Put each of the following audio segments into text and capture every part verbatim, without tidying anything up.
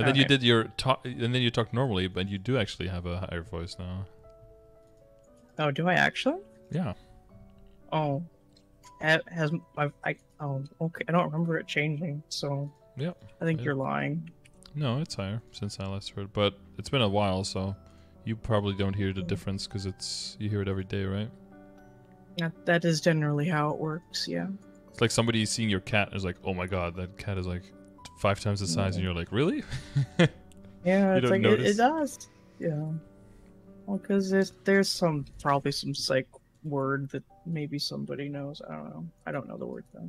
And then okay. you did your talk, and then you talked normally, but you do actually have a higher voice now. Oh, do I actually? Yeah. Oh, has I've, I? Oh, okay. I don't remember it changing, so. Yeah. I think it, you're lying. No, it's higher since I last heard, but it's been a while, so you probably don't hear the difference because it's you hear it every day, right? That that is generally how it works. Yeah. It's like somebody seeing your cat and is like, "Oh my God, that cat is like five times the size," yeah. and you're like, "Really?" Yeah, it's like it, it does. Yeah. Well, because there's there's some probably some psych word that maybe somebody knows. I don't know. I don't know the word though.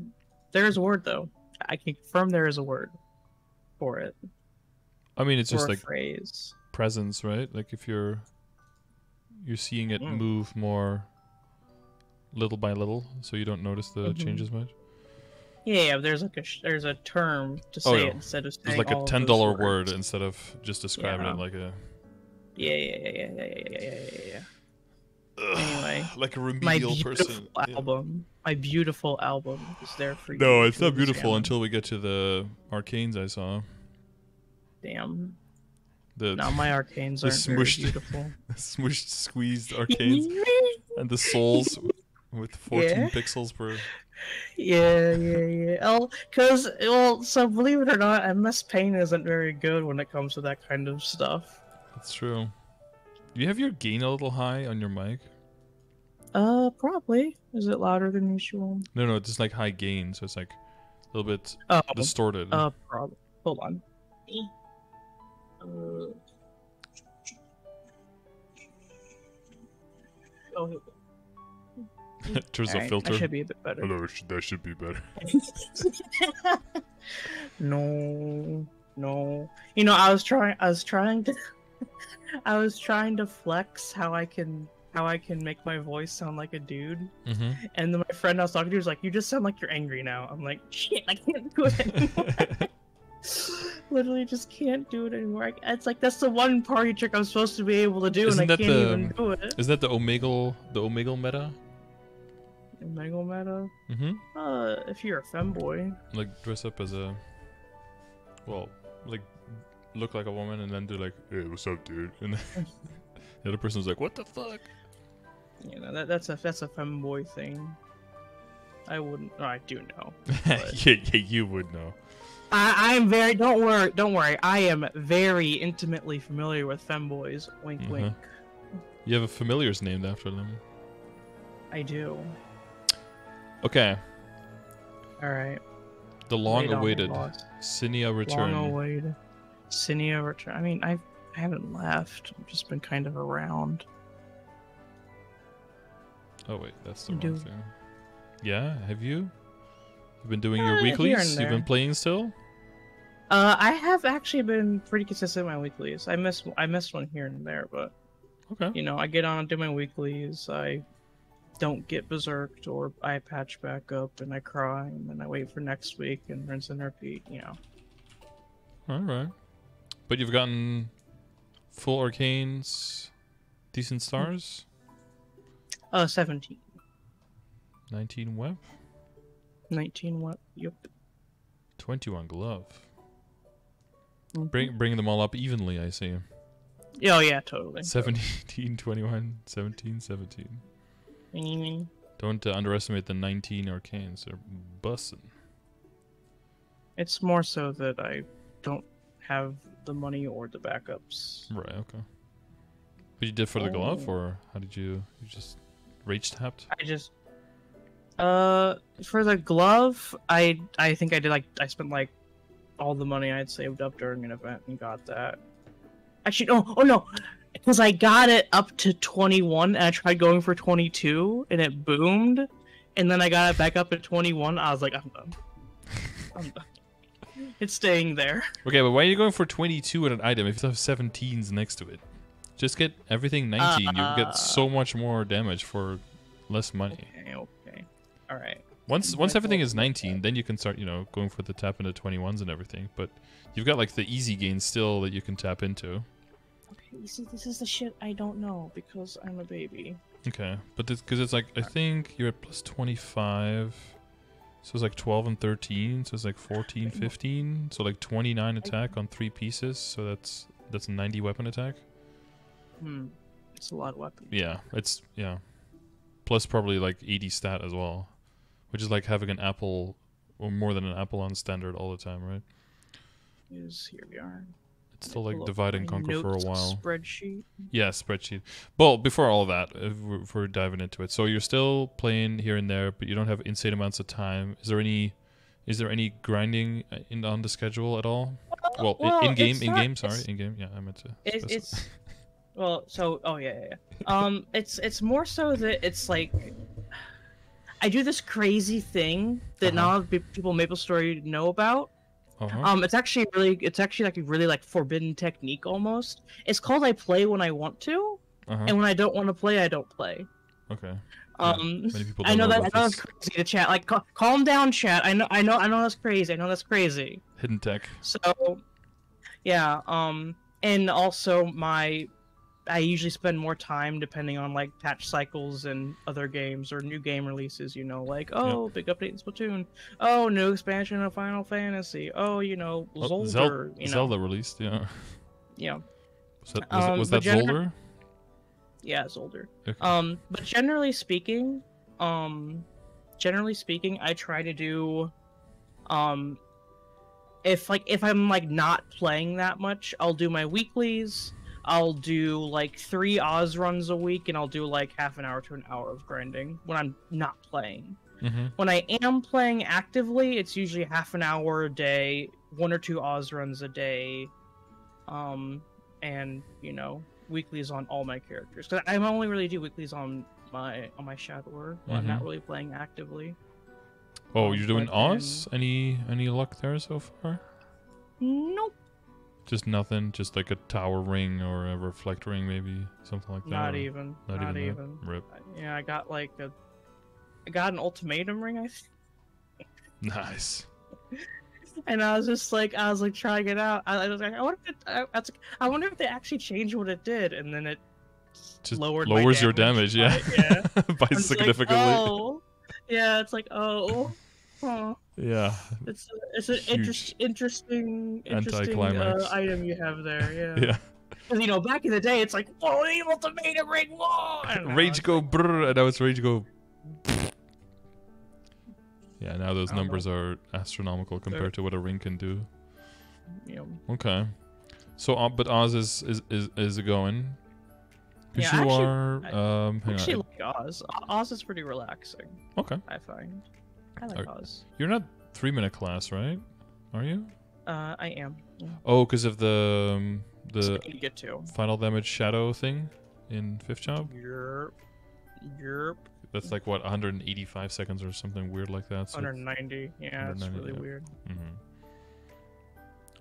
There is a word though. I can confirm there is a word for it. I mean, it's or just like phrase presence, right? Like if you're you're seeing it mm. move more little by little, so you don't notice the mm-hmm. changes much. Yeah, there's like a sh there's a term to say oh, yeah. it instead of saying there's like all a ten dollar word instead of just describing yeah. it like a. Yeah, yeah, yeah, yeah, yeah, yeah, yeah, yeah. Ugh, anyway, like a remedial my person. Album. Yeah. My beautiful album is there for you. No, it's not beautiful until we get to the arcanes I saw. Damn. The, now my arcanes aren't smushed, very beautiful. The smushed, squeezed arcanes, and the souls with fourteen yeah. pixels per. Yeah, yeah, yeah. Oh, cause well, so believe it or not, M S Paint isn't very good when it comes to that kind of stuff. That's true. Do you have your gain a little high on your mic? Uh, probably. Is it louder than usual? No, no, it's just like high gain, so it's like a little bit uh, distorted. Uh, probably. Hold on. Uh... Oh. In terms of filter, that should be a bit better. Hello, that should be better. No, no. You know, I was trying. I was trying to. I was trying to flex how I can how I can make my voice sound like a dude. Mm-hmm. And then my friend I was talking to was like, "You just sound like you're angry now." I'm like, "Shit, I can't do it anymore." Literally, just can't do it anymore. It's like that's the one party trick I'm supposed to be able to do, isn't and I can't the, even do it. Is that the Omegle the Omegle meta? Omegle meta. Mm-hmm. Uh, if you're a femboy, like dress up as a, well, like. look like a woman and then do like, "Hey, what's up, dude?" And then the other person's like, "What the fuck?" You know, that, that's a that's a femboy thing. I wouldn't. Oh, I do know. yeah, yeah, you would know. I, I'm very. Don't worry. Don't worry. I am very intimately familiar with femboys. Wink, mm-hmm. wink. You have a familiar's named after them. I do. Okay. All right. The long-awaited Cynia return. Long-awaited. Cynia return. I mean, I I haven't left. I've just been kind of around. Oh wait, that's the wrong thing. Yeah, have you? You've been doing uh, your weeklies. You've been playing still. Uh, I have actually been pretty consistent with my weeklies. I miss I missed one here and there, but okay. You know, I get on and do my weeklies. I don't get berserked, or I patch back up and I cry, and then I wait for next week and rinse and repeat. You know. All right. But you've gotten full arcanes, decent stars? Uh, seventeen. nineteen web? nineteen web, yep. twenty-one glove. Mm-hmm. Bring, bring them all up evenly, I see. Oh yeah, totally. seventeen, twenty-one, seventeen, seventeen. Mm-hmm. Don't uh, underestimate the nineteen arcanes. They're bussin'. It's more so that I don't have the money or the backups. Right, okay. But you did for the oh. glove, or how did you, you just rage tapped? I just, uh, for the glove, I I think I did like, I spent like all the money I had saved up during an event and got that. Actually, no, oh no, because I got it up to twenty-one and I tried going for twenty-two and it boomed. And then I got it back up at twenty-one. I was like, I'm done. I'm done. It's staying there. Okay, but why are you going for twenty-two at an item if you have seventeens next to it? Just get everything nineteen. Uh, you get so much more damage for less money. Okay, okay. All right. Once once everything is nineteen, then you can start, you know, going for the tap into twenty-ones and everything. But you've got, like, the easy gain still that you can tap into. Okay, you see, this is the shit I don't know because I'm a baby. Okay, but because it's like, I think you're at plus twenty-five. So it's like twelve and thirteen, so it's like fourteen, fifteen, so like twenty-nine attack on three pieces, so that's that's ninety weapon attack. Hmm, it's a lot of weapons. Yeah, it's, yeah. Plus probably like eighty stat as well, which is like having an apple, or more than an apple on standard all the time, right? Is here we are. It's still like divide and conquer for a while. Spreadsheet. Yeah, spreadsheet. Well, before all that, if we're, if we're diving into it, so you're still playing here and there, but you don't have insane amounts of time. Is there any, is there any grinding in on the schedule at all? Well, well in game, in game. Sorry, in game. Yeah, I meant to. It, it's well, so oh yeah, yeah, yeah. Um, it's it's more so that it's like I do this crazy thing that uh-huh. not people MapleStory know about. Uh-huh. Um, it's actually really, it's actually like a really like forbidden technique almost. It's called I play when I want to, uh-huh. and when I don't want to play, I don't play. Okay. Um, yeah. Many people don't I know, know that. I know that's crazy to chat. Like, cal calm down, chat. I know, I know, I know that's crazy. I know that's crazy. Hidden tech. So, yeah. Um, and also my, I usually spend more time depending on like patch cycles and other games or new game releases, you know, like, oh, yep. big update in Splatoon. Oh, new expansion of Final Fantasy. Oh, you know, Zelda. Oh, Zel you know. Zelda released, yeah. Yeah. Was that, was um, was that Zelda? Yeah, Zelda. Okay. Um, but generally speaking, um, generally speaking, I try to do, um, if like, if I'm like not playing that much, I'll do my weeklies. I'll do like three Oz runs a week, and I'll do like half an hour to an hour of grinding when I'm not playing. Mm-hmm. When I am playing actively, it's usually half an hour a day, one or two Oz runs a day, um, and you know weeklies on all my characters. Because I only really do weeklies on my on my Shadower. Mm-hmm. I'm not really playing actively. Oh, you're doing Oz? And... Any any luck there so far? Nope. Just nothing, just like a tower ring or a reflect ring, maybe something like that. Not even, not, not even. even. Rip. Yeah, I got like a, I got an ultimatum ring, I think. Nice. And I was just like, I was like trying it out. I, I was like, I wonder if it, I, I, like, I wonder if they actually changed what it did, and then it just lowered lowers my damage, your damage, yeah, by, yeah. by significantly. Like, oh. Yeah, it's like oh. Huh. Yeah, it's a, it's an interest, interesting, interesting uh, item you have there. Yeah, yeah. Because you know, back in the day, it's like, "Oh, evil tomato ring one!" Rage go like, brr, and now it's rage go. Yeah, now those numbers know. are astronomical compared They're... to what a ring can do. Yeah. Okay, so uh, but Oz is is is is going. Because yeah, you actually, are. I, um, hang actually, on. like Oz. Oz is pretty relaxing. Okay. I find. I like are, Oz. You're not three minute class, right? Are you? Uh, I am. Yeah. Oh, because of the um, the you get to. final damage shadow thing in fifth job. Yerp. Yerp. That's like what one hundred eighty-five seconds or something weird like that. So one hundred ninety. Yeah, one hundred ninety, that's really yeah. weird. Mm-hmm.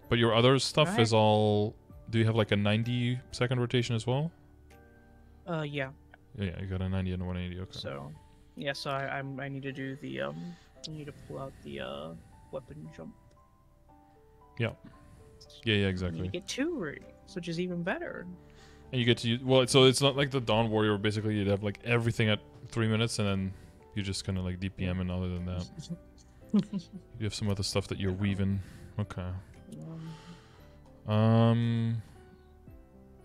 But your other stuff right. is all. Do you have like a ninety second rotation as well? Uh, yeah. Yeah, you got a ninety and a one eighty. Okay. So. Yeah, so I I'm, I need to do the um I need to pull out the uh weapon jump. Yeah. Yeah, yeah, exactly. And you get two rings, which is even better. And you get to use, well, so it's not like the Dawn Warrior. Basically, you'd have like everything at three minutes, and then you're just gonna like D P M and other than that. You have some other stuff that you're yeah. weaving. Okay. Um. um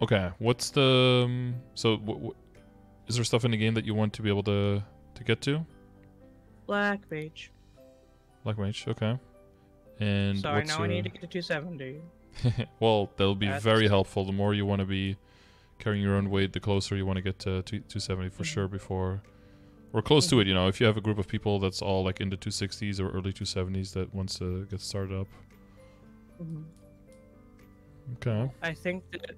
okay. What's the um, so? Wh wh is there stuff in the game that you want to be able to? To get to? Black Mage. Black Mage, okay. And Sorry, what's now your... I need to get to two seventy. Well, that'll be That's... very helpful. The more you want to be carrying your own weight, the closer you want to get to two seventy for mm-hmm. sure before... Or close mm-hmm. to it, you know. If you have a group of people that's all like in the two sixties or early two seventies that wants to get started up. Mm-hmm. Okay. I think that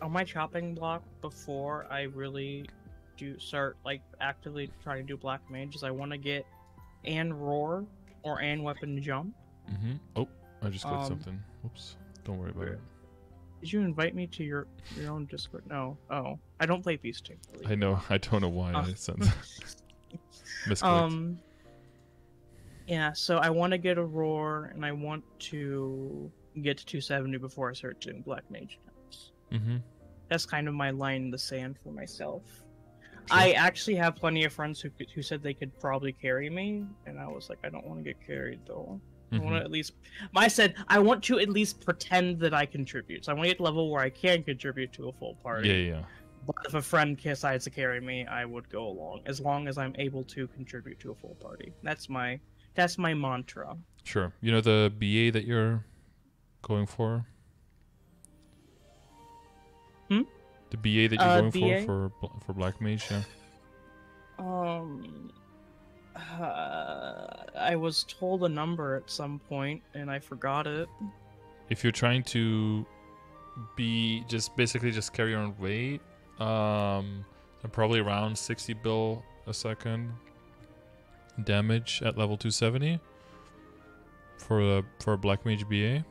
on my chopping block before I really... to start like actively trying to do Black Mage is I want to get and roar or and weapon jump. Mm-hmm. Oh, I just clicked um, something. Whoops. Don't worry about it. Did you invite me to your your own Discord? No. Oh, I don't play Beasting. I know. I don't know why uh. I sent that. Misclicked. Um. Yeah. So I want to get a roar and I want to get to two seventy before I start doing Black Mage jumps. Mm-hmm. That's kind of my line in the sand for myself. I actually have plenty of friends who who said they could probably carry me, and I was like, I don't want to get carried though. I want to at least. I said I want to at least pretend that I contribute. So I want to get to a level where I can contribute to a full party. Yeah, yeah. But if a friend decides to carry me, I would go along as long as I'm able to contribute to a full party. That's my that's my mantra. Sure. You know the B A that you're going for. Hmm. The B A that you're uh, going B A? for for for Black Mage. Yeah. Um. Uh, I was told a number at some point, and I forgot it. If you're trying to be just basically just carry on weight, um, and probably around sixty bill a second damage at level two seventy for a for a Black Mage B A.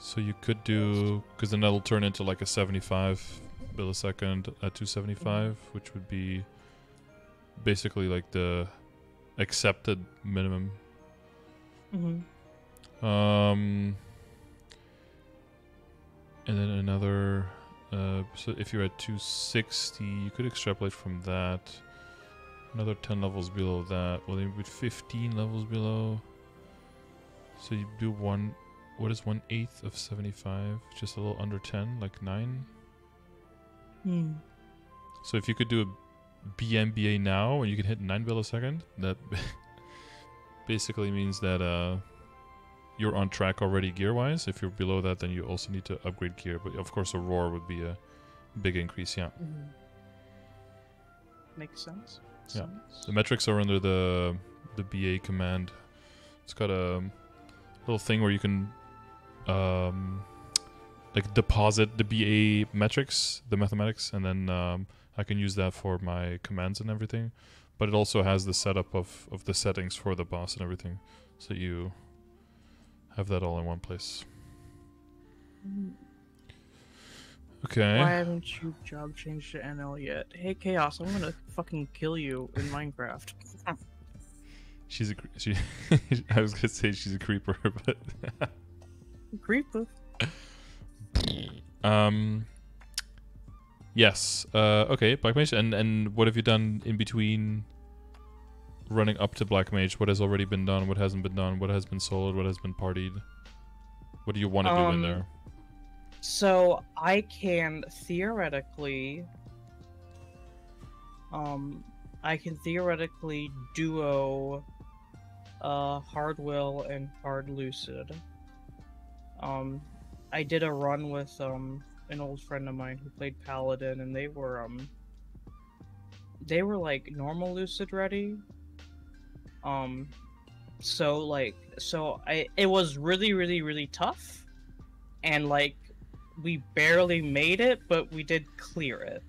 So you could do, because then that'll turn into like a seventy-five bill a second at two seventy-five, which would be basically like the accepted minimum. Mm-hmm. Um, and then another. Uh, so if you're at two sixty, you could extrapolate from that. Another ten levels below that. Well, then would fifteen levels below. So you do one. What is one eighth of seventy-five? Just a little under ten, like nine. Hmm. So if you could do a B M B A now and you can hit nine bill a second, that basically means that uh, you're on track already gear-wise. If you're below that, then you also need to upgrade gear. But of course, a roar would be a big increase. Yeah. Mm-hmm. Makes sense. Yeah. Sense. The metrics are under the the B A command. It's got a little thing where you can. Um, Like deposit the B A metrics, the mathematics, and then um, I can use that for my commands and everything. But it also has the setup of, of the settings for the boss and everything, so you have that all in one place. Okay. Why haven't you job changed to N L yet? Hey Chaos, I'm gonna fucking kill you in Minecraft. She's a she. I was gonna say she's a creeper, but creeper. Um. Yes. Uh. Okay. Black Mage. And and what have you done in between? Running up to Black Mage. What has already been done? What hasn't been done? What has been soloed? What has been partied? What do you want to um, do in there? So I can theoretically. Um, I can theoretically duo. Uh, Hard Will and Hard Lucid. Um. I did a run with um, an old friend of mine who played Paladin, and they were um, they were like normal lucid ready. Um, so like so I it was really really really tough, and like we barely made it, but we did clear it.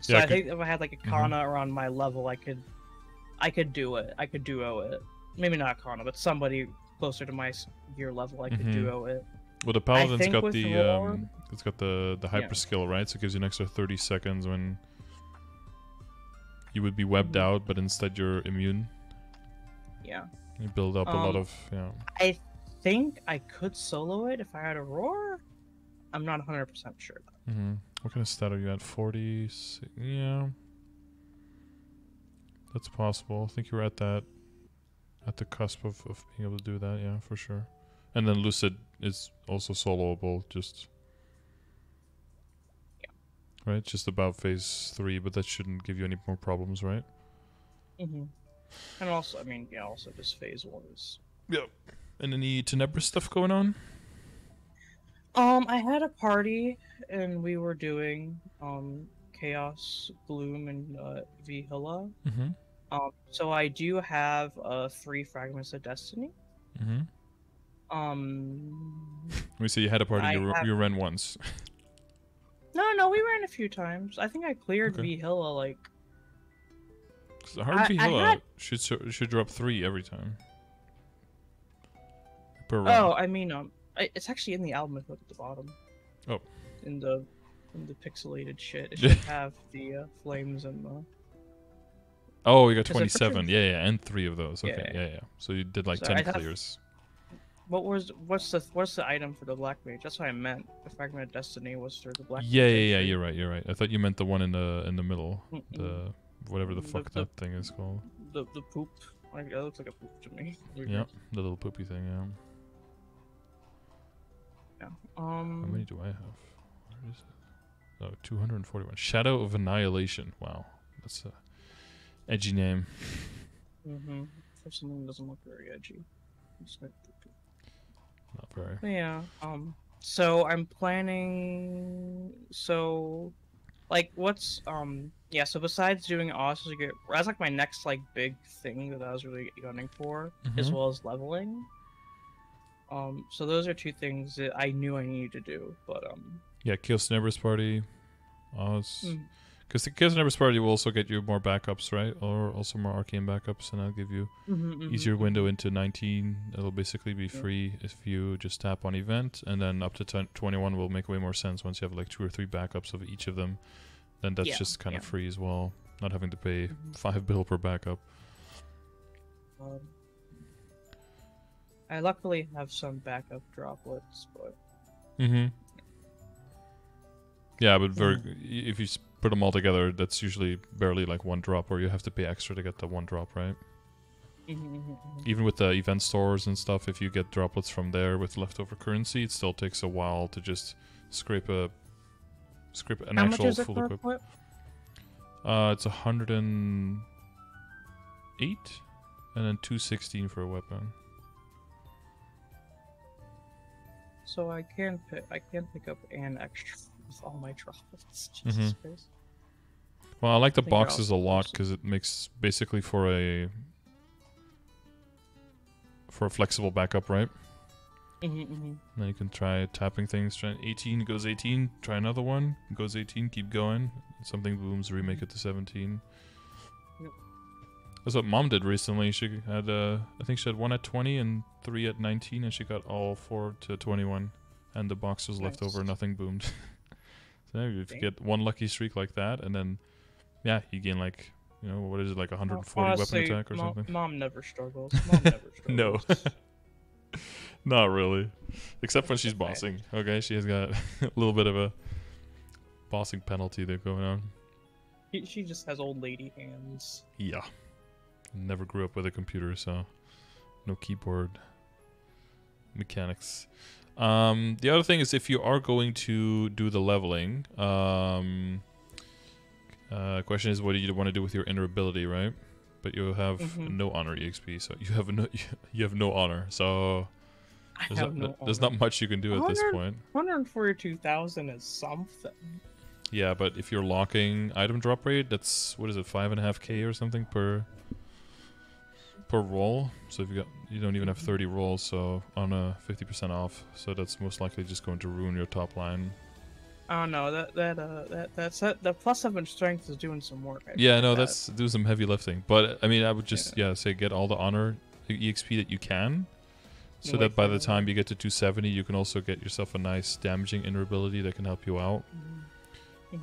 So yeah, I, I could... think if I had like a Kana mm-hmm. around my level, I could I could do it. I could duo it. Maybe not Kana, but somebody closer to my gear level, I could mm-hmm. duo it. Well, the Paladin's got the um, it's got the the hyper yeah. skill, right? So it gives you an extra thirty seconds when you would be webbed mm-hmm. out, but instead you're immune. Yeah. You build up um, a lot of yeah. I think I could solo it if I had a roar. I'm not one hundred percent sure. Mm-hmm. What kind of stat are you at? forty? Yeah. That's possible. I think you were at that, at the cusp of of being able to do that. Yeah, for sure. And then Lucid is also soloable, just yeah. right, just about phase three, but that shouldn't give you any more problems, right? Mhm. And also, I mean, yeah, also just phase one is. Yep. And any Tenebris stuff going on? Um, I had a party, and we were doing um Chaos Gloom and uh, V Hilla. Mhm. Um, so I do have uh three Fragments of Destiny. Mhm. Um, we see you had a party. You, have... you ran once. No, no, we ran a few times. I think I cleared okay. V Hilla like. The hard I, V Hilla had... should should drop three every time. Per round. Oh, I mean, um, it's actually in the album. If you look at the bottom. Oh. In the, in the pixelated shit, it should have the uh, flames and the. Oh, you got twenty-seven. Yeah, yeah, and three of those. Okay, yeah, yeah. yeah. So you did like so ten I clears. Have... What was what's the what's the item for the Black Mage? That's what I meant. The Fragment of Destiny was through the Black Mage. Yeah, yeah, yeah. You're right. You're right. I thought you meant the one in the in the middle, the whatever the fuck the, that the, thing is called. The the poop. Like, that looks like a poop to me. Weird. Yeah, the little poopy thing. Yeah. Yeah. Um. How many do I have? Where is it? Oh, two hundred forty-one. Shadow of Annihilation. Wow, that's a edgy name. Mm-hmm. For something that doesn't look very edgy. Just like, not very. Yeah. Um. So I'm planning. So, like, what's um. Yeah. So besides doing awesome, you get, that's like my next like big thing that I was really gunning for, mm-hmm. as well as leveling. Um. So those are two things that I knew I needed to do, but um. Yeah, Chaos Nibus party, Oz. Because mm. the Chaos Nibus party will also get you more backups, right? Or also more arcane backups, and I'll give you mm-hmm, mm-hmm. easier window into nineteen. It'll basically be yeah. free if you just tap on event, and then up to twenty-one will make way more sense once you have like two or three backups of each of them. Then that's yeah, just kind yeah. of free as well, not having to pay mm-hmm. five bill per backup. Um, I luckily have some backup droplets, but. Mm-hmm. Yeah, but very, yeah. if you put them all together, that's usually barely like one drop, or you have to pay extra to get the one drop, right? Mm-hmm, mm-hmm. Even with the event stores and stuff, if you get droplets from there with leftover currency, it still takes a while to just scrape a scrape an How actual much is full it equip. Uh, it's a hundred and eight, and then two sixteen for a weapon. So I can pick, I can pick up an extra. With all my droplets. Jesus mm-hmm. Christ. Well, I like the I boxes a lot because it makes basically for a for a flexible backup, right? Mm-hmm, mm-hmm. Then you can try tapping things. Try eighteen goes eighteen. Try another one goes eighteen. Keep going. Something booms. Remake it to seventeen. Yep. That's what Mom did recently. She had uh, I think she had one at twenty and three at nineteen, and she got all four to twenty-one, and the box was nice. Left over. Nothing boomed. If you get one lucky streak like that, and then, yeah, you gain like, you know, what is it, like one hundred forty Honestly, weapon attack or mom, something? Mom never struggles. Mom never struggles. No. Not really. Except when she's bossing. Okay, she has got a little bit of a bossing penalty there going on. She just has old lady hands. Yeah. Never grew up with a computer, so no keyboard mechanics. Um, the other thing is, if you are going to do the leveling, um, uh, question is, what do you want to do with your inner ability, right? But you have mm-hmm. no honor E X P, so you have no you have no honor, so there's, not, no there's honor. not much you can do at this point. one hundred forty-two thousand is something. Yeah, but if you're locking item drop rate, that's what is it, five and a half k or something per per roll. So if you got, you don't even have thirty rolls, so on a fifty percent off, so that's most likely just going to ruin your top line. Oh no, that that uh that that's that the plus seven strength is doing some work. I yeah, no, that. that's do some heavy lifting. But I mean, I would just yeah, yeah say get all the honor E X P that you can, so Wait, that by the time you get to two seventy, you can also get yourself a nice damaging inner ability that can help you out. Mm-hmm.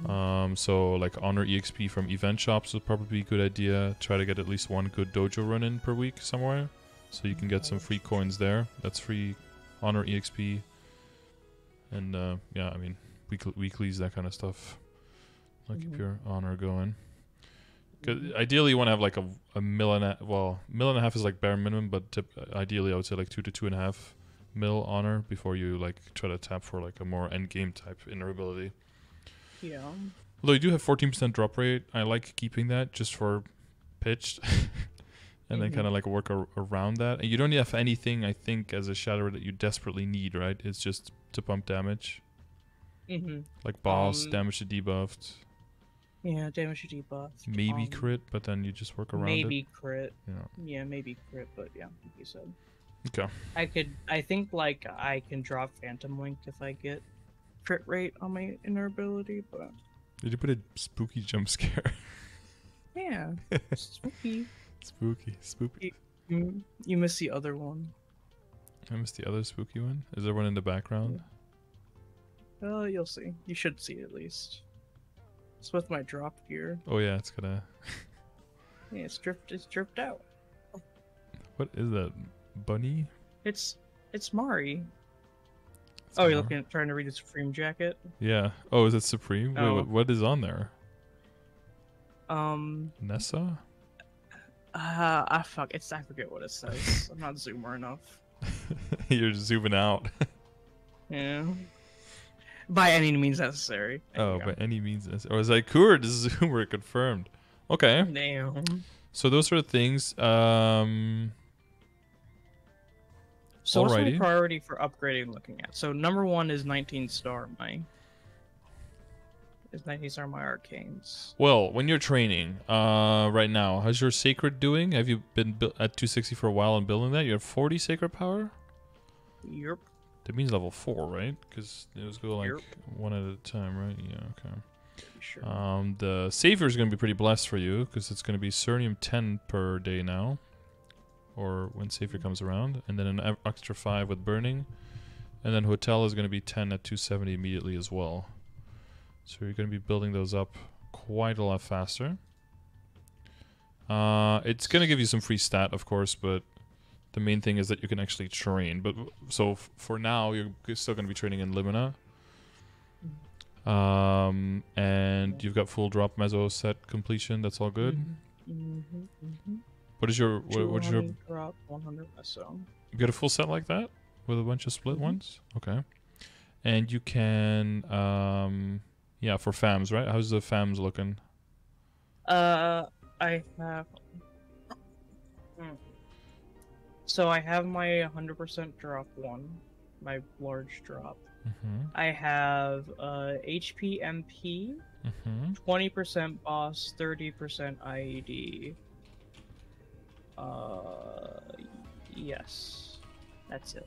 Um, so like honor E X P from event shops would probably be a good idea. Try to get at least one good dojo run in per week somewhere, so you can get some free coins there. That's free honor E X P. And uh, yeah, I mean, weekl weeklies, that kind of stuff. I'll keep your honor going. Cause ideally, you want to have like a, a mil and a, well, mil and a half is like bare minimum, but tip, ideally I would say like two to two and a half mil honor before you like try to tap for like a more end game type inner ability. Yeah. Although you do have fourteen percent drop rate, I like keeping that just for pitched. And then mm-hmm. kind of like work ar around that. And you don't have anything, I think, as a Shadower that you desperately need, right? It's just to pump damage. Mm-hmm. Like boss, um, damage to debuffed. Yeah, damage to debuffed. Maybe um, crit, but then you just work around maybe it. Maybe crit. Yeah. yeah, maybe crit, but yeah, like you said. Okay. I could, I think like I can drop Phantom Link if I get crit rate on my inner ability, but... Did you put a spooky jump scare? Yeah, spooky. Spooky, spooky. You, you missed the other one. I missed the other spooky one? Is there one in the background? Oh, uh, you'll see. You should see it at least. It's with my drop gear. Oh yeah, it's gonna... yeah, it's dripped, it's dripped out. What is that? Bunny? It's It's Mari. It's oh, Mari. You're looking at trying to read a Supreme jacket? Yeah. Oh, is it Supreme? Oh. Wait, what is on there? Um. Nessa? Uh, I fuck. It's I forget what it says. I'm not zoomer enough. You're zooming out. Yeah. By any means necessary. There oh, by any means necessary. Oh, it's like, Kurd, this is Zoomer confirmed. Okay. Damn. So those sort of things. Um. So what's the priority for upgrading looking at? So number one is nineteen star my. Is nineteen star my arcanes? Well, when you're training, uh, right now, how's your sacred doing? Have you been at two sixty for a while and building that? You have forty sacred power. Yep. That means level four, right? Because it was go like yep. one at a time, right? Yeah. Okay. Sure. Um, the savior is going to be pretty blessed for you because it's going to be Cernium ten per day now. Or when Savior comes around, and then an extra five with burning, and then hotel is going to be ten at two seventy immediately as well. So you're going to be building those up quite a lot faster. Uh, it's going to give you some free stat, of course, but the main thing is that you can actually train. But so f for now, you're still going to be training in Limina, um, and you've got full drop mezzo set completion. That's all good. Mm-hmm, mm-hmm, mm-hmm. What is your what, what's your drop one hundred meso? You get a full set like that with a bunch of split mm-hmm. ones, okay? And you can um yeah for fams, right? How's the fams looking? Uh, I have mm. so I have my one hundred percent drop one, my large drop. Mm-hmm. I have uh H P M P, mm-hmm. twenty percent boss, thirty percent I E D. Uh, yes, that's it.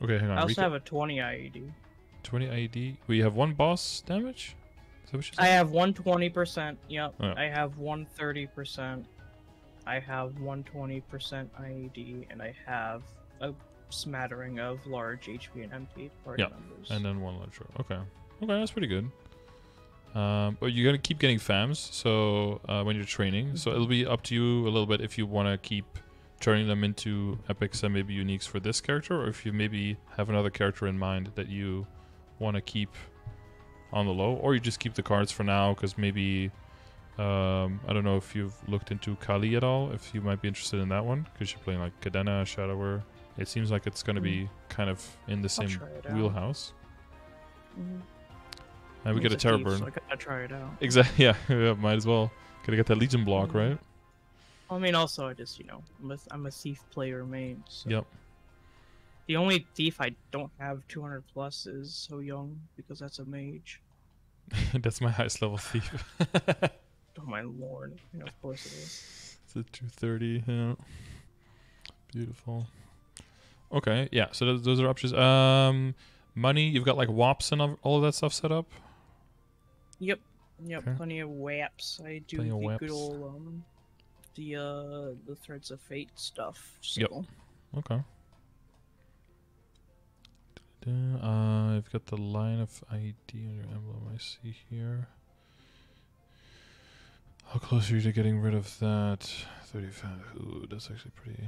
Okay, hang on. I also Rika. have a twenty I E D. twenty I E D? Well, you have one boss damage? Is that what you said? I have one twenty percent, yep. Oh, yeah. I have one thirty percent. I have one twenty percent I E D, and I have a smattering of large H P and M P party yeah. members. And then one large. Okay. Okay, that's pretty good. Um, but you're going to keep getting fams, so uh, when you're training, so it'll be up to you a little bit if you want to keep turning them into epics and maybe uniques for this character, or if you maybe have another character in mind that you want to keep on the low, or you just keep the cards for now, because maybe, um, I don't know if you've looked into Kali at all, if you might be interested in that one, because you're playing like Cadena, Shadower. It seems like it's going to be kind of in the same wheelhouse. Mm-hmm. And we get a terror burn. So I gotta try it out. Exactly. Yeah, yeah, might as well. Gotta get that Legion block, mm-hmm. right? I mean, also, I just, you know, I'm a, I'm a thief player main. So. Yep. The only thief I don't have two hundred plus is So Young, because that's a mage. That's my highest level thief. Oh my lord! You know, of course it is. It's a two thirty. Yeah. Beautiful. Okay. Yeah. So th those are options. Um, money. You've got like W A Ps and all of that stuff set up. Yep, yep, okay. Plenty of waps. I do plenty the good old um, the uh, the Threads of Fate stuff. So. Yep. Okay. Uh, I've got the line of I D on your emblem. I see here. How close are you to getting rid of that? thirty-five. Ooh, that's actually pretty.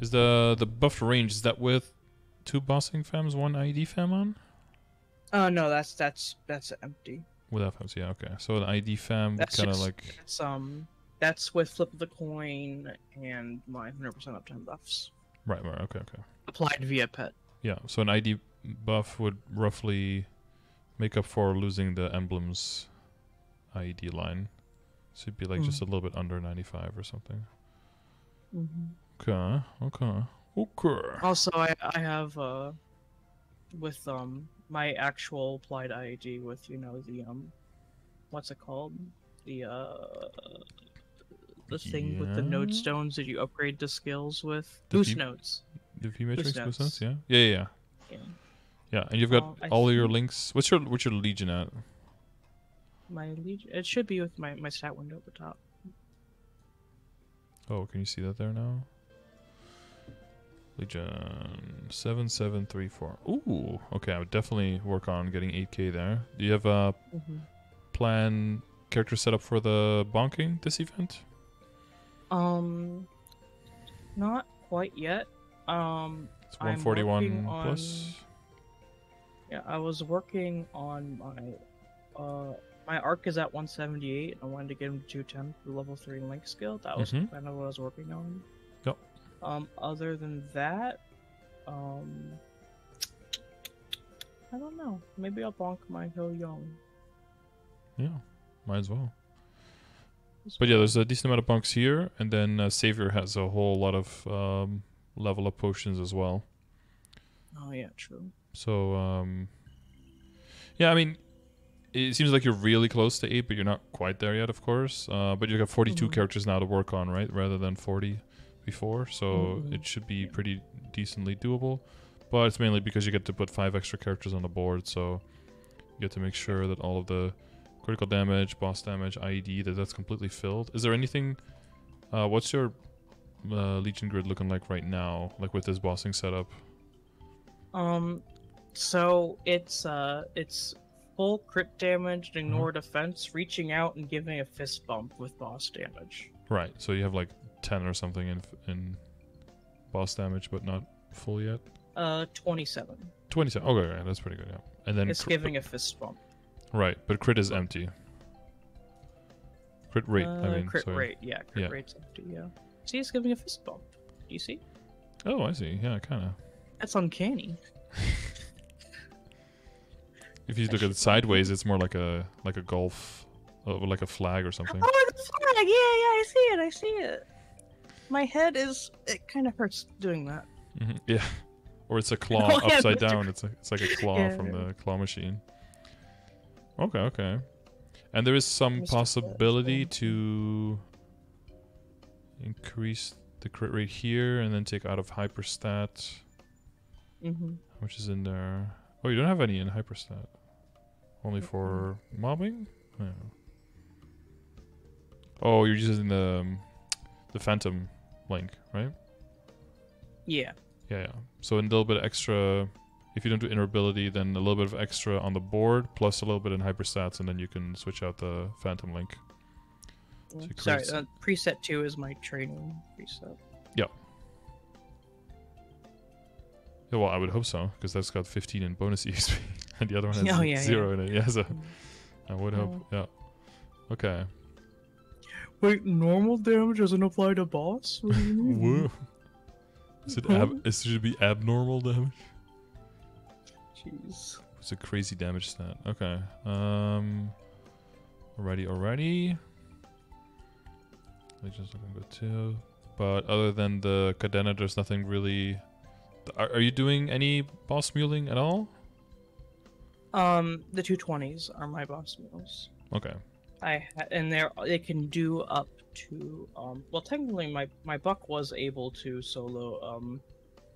Is the the buffed range, is that with two bossing fams, one I E D fam on? Uh, no, that's that's that's empty. Without fams, yeah, okay. So an I E D fam kind of like that's um that's with flip of the coin and my one hundred percent uptime buffs. Right, right, okay, okay. Applied via pet. Yeah, so an I E D buff would roughly make up for losing the emblem's I E D line, so it'd be like mm-hmm. just a little bit under ninety-five or something. Mm-hmm. Okay, okay, okay. Also, I, I have, uh, with, um, my actual applied I E D with, you know, the, um, what's it called? The, uh, the thing yeah. with the node stones that you upgrade the skills with. The boost nodes. The V-Matrix boost, boost nodes, yeah? Yeah, yeah, yeah. Yeah, and you've got uh, all your links. What's your, what's your Legion at? My Legion? It should be with my, my stat window at the top. Oh, can you see that there now? Legion seven seven three four. Ooh, okay. I would definitely work on getting eight K there. Do you have a mm-hmm. plan character set up for the bonking this event? Um, Not quite yet. Um, it's one forty-one on, plus. Yeah, I was working on my uh my arc is at one seventy-eight, and I wanted to get him to two ten for level three link skill. That was mm-hmm. kind of what I was working on. Yep. Um, other than that, um, I don't know. Maybe I'll bonk my Hill Young. Yeah, might as well. But yeah, there's a decent amount of bunks here, and then uh, Savior has a whole lot of um, level up potions as well. Oh yeah, true. So um, yeah, I mean, it seems like you're really close to eight, but you're not quite there yet, of course. Uh, but you've got forty-two mm-hmm. characters now to work on, right? Rather than forty before, so mm-hmm. it should be yeah. pretty decently doable. But it's mainly because you get to put five extra characters on the board, so you get to make sure that all of the critical damage, boss damage, I E D, that that's completely filled. Is there anything... Uh, what's your uh, Legion grid looking like right now, like with this bossing setup? Um, so it's uh, it's full crit damage, ignore mm-hmm. defense, reaching out and giving a fist bump with boss damage. Right, so you have like ten or something in, in boss damage, but not full yet? Uh, twenty-seven. twenty-seven, okay, right, that's pretty good, yeah. And then it's giving a fist bump. Right, but crit is empty. Crit rate, uh, I mean. Crit sorry. rate, yeah. Crit yeah. rate's empty, yeah. See, it's giving a fist bump. Do you see? Oh, I see. Yeah, kind of. That's uncanny. If you that look at it sideways, it's more like a like a golf, uh, like a flag or something. Oh, it's a flag! Yeah, yeah, I see it, I see it. My head is... It kind of hurts doing that. Mm-hmm. Yeah. Or it's a claw no, upside down. It's, a, it's like a claw yeah. from the claw machine. Okay, okay. And there is some possibility to increase the crit rate here and then take out of hyperstat. Mm-hmm. How much is in there? Oh, you don't have any in hyperstat. Only mm-hmm. for mobbing? Yeah. Oh, you're using the um, the phantom link, right? Yeah. Yeah, yeah. So a little bit extra... If you don't do inner ability, then a little bit of extra on the board, plus a little bit in hyperstats, and then you can switch out the Phantom Link. So Sorry, uh, preset two is my training preset. Yeah. Yeah, well, I would hope so, because that's got fifteen in bonus E X P, and the other one has oh, yeah, zero yeah. in it. Yeah, so I would hope. Yeah. Okay. Wait, normal damage doesn't apply to boss? What do you mean? Is it ab it should be abnormal damage? Jeez. It's a crazy damage stat. Okay. Um. Alrighty, alrighty. Legion's looking good too. But other than the Cadena, there's nothing really. Are, are you doing any boss muling at all? Um, the two twenties are my boss mules. Okay. I ha and they're they can do up to um. Well, technically, my my buck was able to solo um.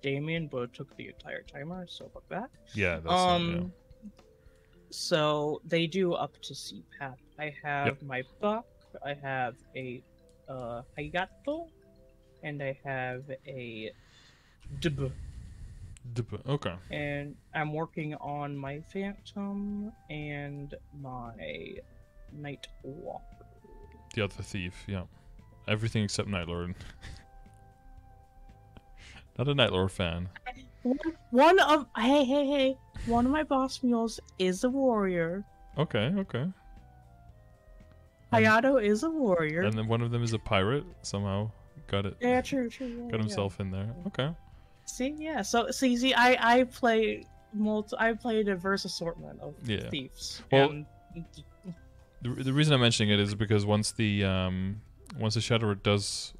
Damien, but it took the entire timer, so fuck that. Yeah, that's um, not, yeah. So they do up to C PAP. I have yep. my buck, I have a uh, Hayato, and I have a Db. Db, okay. And I'm working on my Phantom and my Night Walker. The other thief, yeah. Everything except Nightlord. Not a Nightlord fan. One of hey hey hey, one of my boss mules is a warrior. Okay, okay. Hayato um, is a warrior. And then one of them is a pirate. Somehow got it. Yeah, true, true. Yeah, got himself yeah. in there. Okay. See, yeah. So, see, see, I I play multi. I play a diverse assortment of yeah. thieves. Well, and... the the reason I'm mentioning it is because once the um once the Shadower does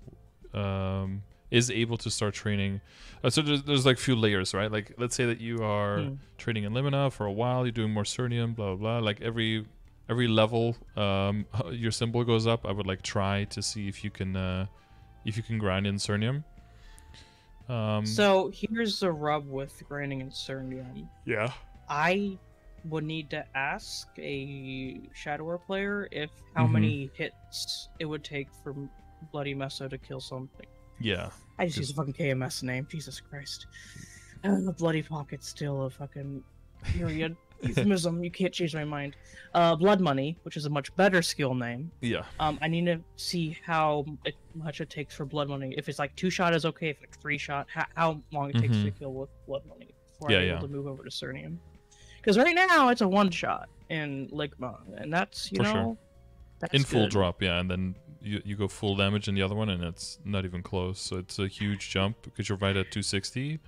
um. is able to start training. Uh, so there's, there's like few layers, right? Like let's say that you are mm. training in Limina for a while, you're doing more Cernium, blah, blah, blah. Like every every level um, your symbol goes up. I would like try to see if you can uh, if you can grind in Cernium. Um, so here's the rub with grinding in Cernium. Yeah. I would need to ask a Shadower player if how mm-hmm. many hits it would take for Bloody Mesa to kill something. Yeah. I just use a fucking K M S name. Jesus Christ. And the bloody pocket's still a fucking period. euphemism. You can't change my mind. Uh, Blood Money, which is a much better skill name. Yeah. Um, I need to see how it, much it takes for Blood Money. If it's like two shot is okay. If like three shot, how, how long it mm-hmm. takes to kill with Blood Money before yeah, I'm yeah. able to move over to Cernium. Because right now it's a one shot in Ligma, and that's you for know. Sure. That's in full good. drop, yeah, and then you, you go full damage in the other one, and it's not even close. So it's a huge jump because you're right at two sixty.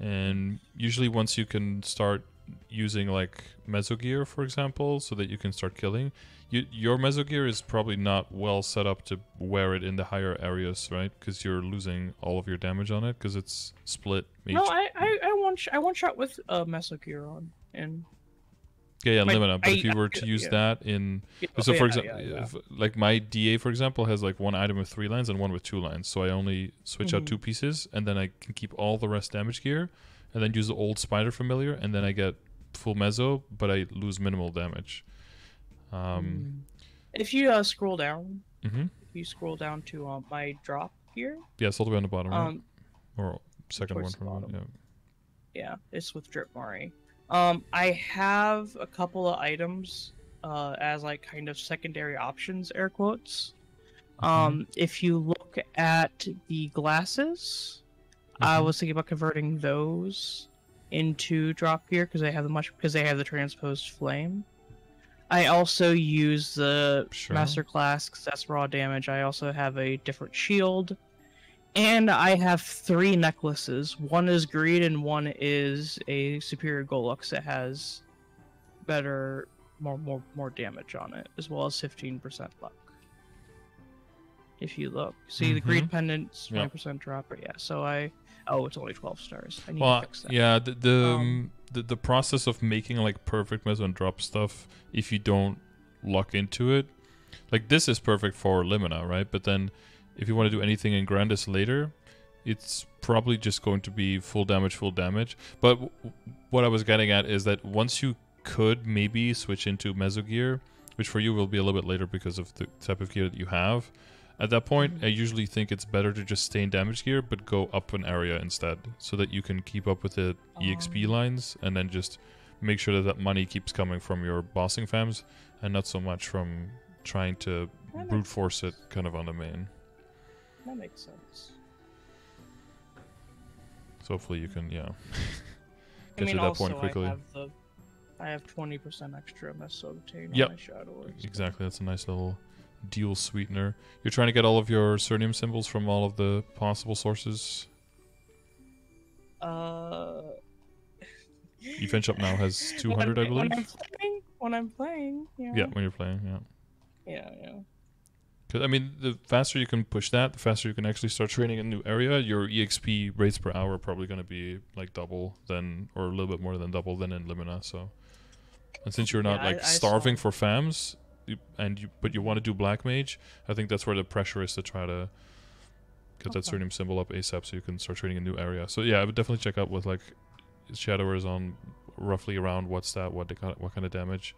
And usually once you can start using like Meso Gear, for example, so that you can start killing, you, your Meso Gear is probably not well set up to wear it in the higher areas, right? Because you're losing all of your damage on it because it's split. Each. No, I I, I one sh I one shot with uh, Meso Gear on and. Yeah, yeah, my, limit up. But I, if you were to use yeah. that in, oh, so yeah, for example, yeah, yeah. like my D A, for example, has like one item with three lines and one with two lines. So I only switch mm-hmm. out two pieces, and then I can keep all the rest damage gear, and then use the old spider familiar, and then I get full meso, but I lose minimal damage. Um, if you uh, scroll down, mm-hmm. if you scroll down to uh, my drop here. Yeah, it's all the way on the bottom, right? um, or second one from the bottom. One, yeah. yeah, it's with Drip Mari. Um, I have a couple of items uh, as like kind of secondary options, air quotes. Mm-hmm. Um, if you look at the glasses, mm-hmm. I was thinking about converting those into drop gear because they have the much because they have the transposed flame. I also use the sure. masterclass because that's raw damage. I also have a different shield. And I have three necklaces. One is greed, and one is a superior Golux that has better, more, more, more damage on it, as well as fifteen percent luck. If you look, see mm-hmm. the greed pendant's twenty percent yep. drop. But yeah, so I oh, it's only twelve stars. I need well, to fix that. Yeah, the the, um, the the process of making like perfect meso and drop stuff. If you don't luck into it, like this is perfect for Limina, right? But then. If you want to do anything in Grandis later, it's probably just going to be full damage, full damage. But w what I was getting at is that once you could maybe switch into Meso Gear, which for you will be a little bit later because of the type of gear that you have, at that point, I usually think it's better to just stay in damage gear, but go up an area instead, so that you can keep up with the um. E X P lines, and then just make sure that that money keeps coming from your bossing fams, and not so much from trying to brute force it kind of on the main. That makes sense. So hopefully you can, yeah, get I mean, to that also point quickly. I have, the, I have twenty percent extra meso obtained yep. on my Shadower. Exactly, that's a nice little deal sweetener. You're trying to get all of your Cernium symbols from all of the possible sources? Uh... Event Shop now has two hundred, when I believe. When I'm playing, when I'm playing, yeah. Yeah, when you're playing, yeah. Yeah, yeah. I mean, the faster you can push that, the faster you can actually start training in a new area. Your E X P rates per hour are probably going to be like double than, or a little bit more than double than in Limina. So, and since you're not yeah, like I, starving I for fams, you, and you but you want to do Black Mage, I think that's where the pressure is to try to get okay. that Cernium symbol up ASAP so you can start training a new area. So yeah, I would definitely check out with like Shadowers on roughly around what's that, what they got, what kind of damage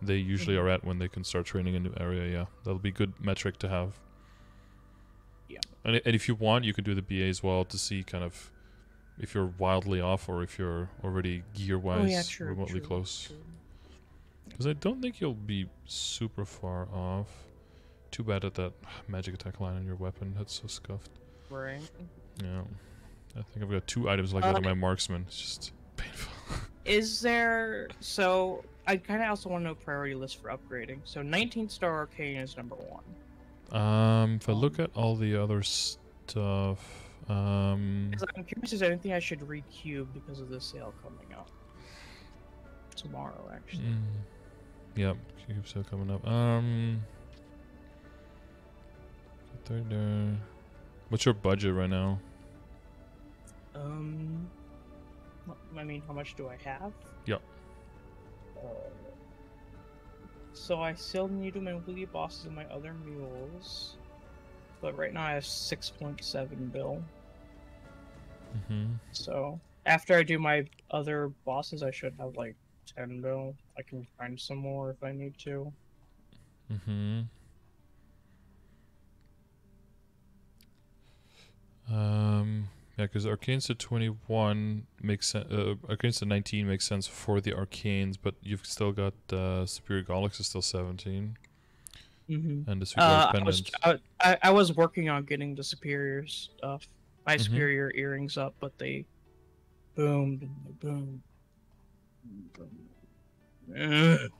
they usually mm-hmm. are at when they can start training a new area. Yeah, that'll be good metric to have. Yeah, and, and if you want, you can do the B A as well to see kind of if you're wildly off or if you're already gear wise oh, yeah, true, remotely true, close, because I don't think you'll be super far off. Too bad at that magic attack line on your weapon, that's so scuffed, right? Yeah, I think I've got two items like uh, that on my marksman. It's just painful. Is there so I kind of also want to know priority list for upgrading. So nineteen star Arcane is number one. Um, if I look at all the other stuff... Um... I'm curious if there's anything I should re-cube because of the sale coming up. Tomorrow, actually. Mm. Yep, cube sale coming up. Um... What's your budget right now? Um... I mean, how much do I have? Yep. So I still need to make wheelie bosses and my other mules, but right now I have six point seven bill. Mm-hmm. So after I do my other bosses, I should have like ten bill. I can find some more if I need to. Mm-hmm. Um, Yeah, because arcanes to twenty-one makes sense, uh, arcanes to nineteen makes sense for the arcanes, but you've still got uh, Superior Golix is still seventeen. Mm-hmm. And the Superior uh, I, was, I, I was working on getting the Superior stuff, my mm-hmm. Superior earrings up, but they boomed and they boomed. Ugh.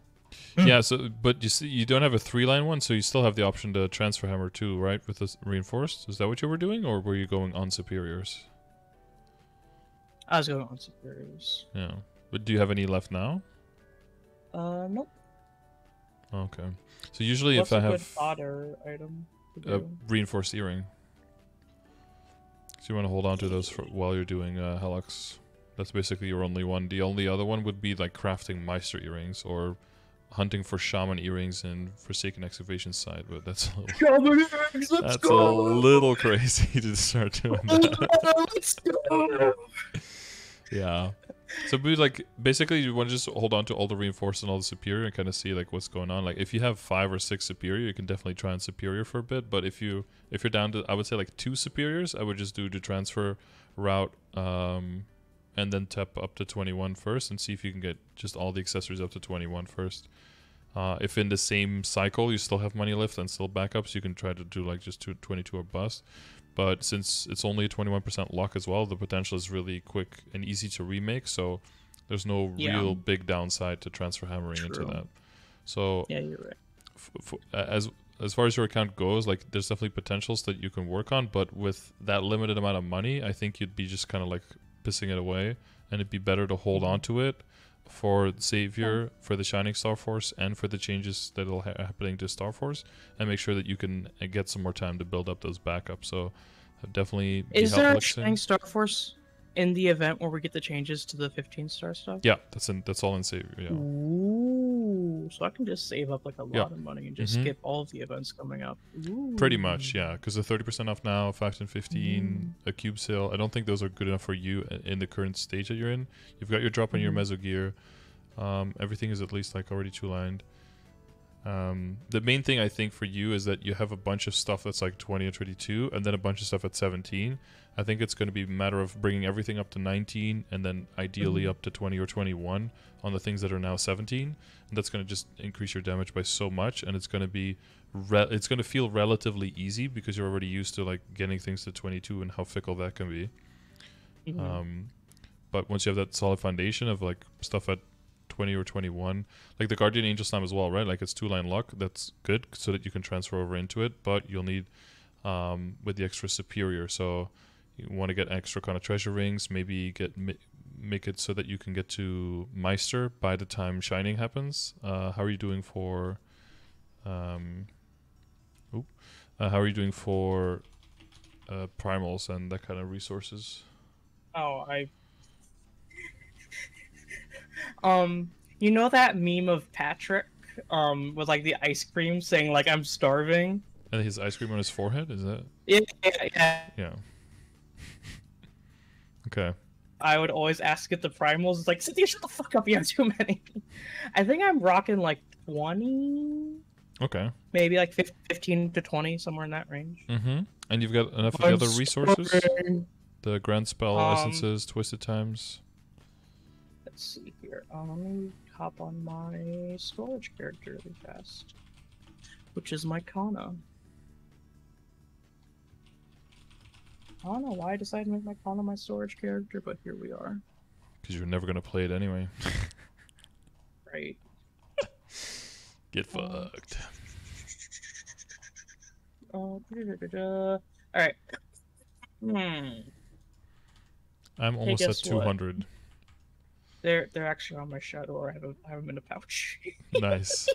Yeah, so but you see, you don't have a three-line one, so you still have the option to transfer hammer two, right? With the reinforced, is that what you were doing, or were you going on superiors? I was going on superiors. Yeah, but do you have any left now? Uh, nope. Okay, so usually What's if I have fodder item, a reinforced earring, so you want to hold on to those for, while you're doing uh, Helix. That's basically your only one. The only other one would be like crafting Meister earrings or hunting for shaman earrings in Forsaken Excavation side, but that's a little, shaman earrings, let's that's go. a little crazy to start doing that. Let's go. Yeah. So we like basically you want to just hold on to all the reinforced and all the superior and kind of see like what's going on. Like if you have five or six superior, you can definitely try on superior for a bit. But if you if you're down to I would say like two superiors, I would just do the transfer route. Um, And then tap up to twenty-one first and see if you can get just all the accessories up to twenty-one first. Uh, if in the same cycle you still have money left and still backups, you can try to do like just twenty-two or bust. But since it's only a twenty-one percent lock as well, the potential is really quick and easy to remake. So there's no yeah. real big downside to transfer hammering True. into that. So yeah, you're right. F f as as far as your account goes, like there's definitely potentials that you can work on. But with that limited amount of money, I think you'd be just kind of like pissing it away, and it'd be better to hold on to it for Savior, yeah. for the Shining Star Force, and for the changes that are ha happening to Star Force, and make sure that you can uh, get some more time to build up those backups. So I've definitely is there a Shining Star Force in the event where we get the changes to the fifteen star stuff? Yeah, that's in that's all in Savior. Yeah. Ooh, so I can just save up like a lot yeah. of money and just mm-hmm. skip all of the events coming up. Ooh. Pretty much, yeah, because the thirty percent off now, five ten fifteen, mm. a cube sale. I don't think those are good enough for you in the current stage that you're in. You've got your drop on your meso gear. Um, everything is at least like already two lined. Um, the main thing I think for you is that you have a bunch of stuff that's like twenty or twenty-two and then a bunch of stuff at seventeen. I think it's going to be a matter of bringing everything up to nineteen and then ideally mm-hmm. up to twenty or twenty-one on the things that are now seventeen. And that's going to just increase your damage by so much, and it's going to be re it's going to feel relatively easy because you're already used to like getting things to twenty-two and how fickle that can be. Mm-hmm. Um, but once you have that solid foundation of like stuff at twenty or twenty-one, like the Guardian Angel Slam as well, right? Like it's two line luck, that's good so that you can transfer over into it, but you'll need um with the extra superior, so you want to get extra kind of treasure rings, maybe get make it so that you can get to Meister by the time Shining happens. Uh how are you doing for um oh, uh, how are you doing for uh primals and that kind of resources? Oh, I Um, you know that meme of Patrick, um, with like the ice cream saying like I'm starving, and his ice cream on his forehead, is that? Yeah, yeah, yeah. yeah. Okay. I would always ask at the primals, it's like, Cynthia, shut the fuck up, you have too many. I think I'm rocking like twenty. Okay. Maybe like fifteen to twenty, somewhere in that range. Mm-hmm. And you've got enough of the other resources, the grand spell um, essences, twisted times. Let's see here. Um, let me hop on my storage character really fast, which is my Kana. I don't know why I decided to make my Kana my storage character, but here we are. Because you're never gonna play it anyway. Right. Get fucked. Oh, all right. Hmm. I'm almost hey, at two hundred. What? They're they're actually on my Shadower. I have I have them in a pouch. Nice.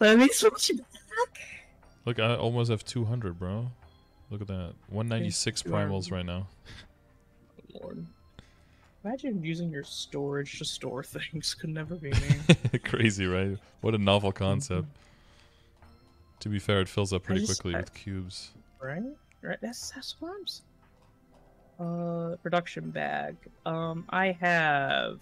Let me switch back. Look, I almost have two hundred, bro. Look at that, one ninety six primals right now. Oh, Lord, imagine using your storage to store things. Could never be me. Crazy, right? What a novel concept. Mm-hmm. To be fair, it fills up pretty just, quickly I, with cubes. Right, right. That's that's what I'm saying. Uh, production bag. Um, I have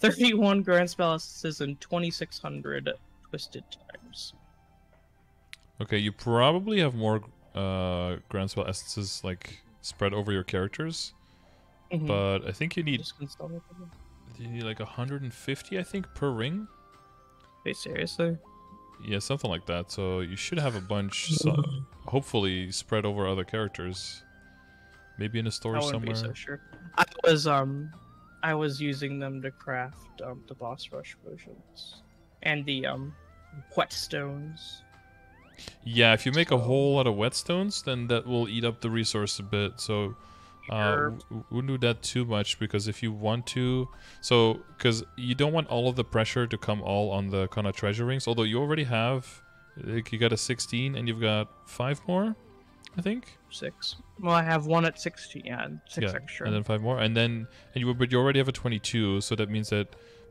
thirty-one grand spell essences and twenty-six hundred twisted times. Okay, you probably have more uh grand spell essences like spread over your characters. Mm-hmm. But I think you need you need like one hundred fifty, I think, per ring. Wait, seriously? Yeah, something like that. So you should have a bunch, so hopefully spread over other characters. Maybe in a store I somewhere. Be so sure. I was um, I was using them to craft um the boss rush potions and the um whetstones. Yeah, if you make a whole lot of whetstones, then that will eat up the resource a bit. So, uh, wouldn't do that too much, because if you want to, so because you don't want all of the pressure to come all on the kind of treasure rings. Although you already have, like, you got a sixteen and you've got five more, I think. Six. Well, I have one at sixteen. Yeah, six yeah, extra. And then five more, and then and you but you already have a twenty-two. So that means that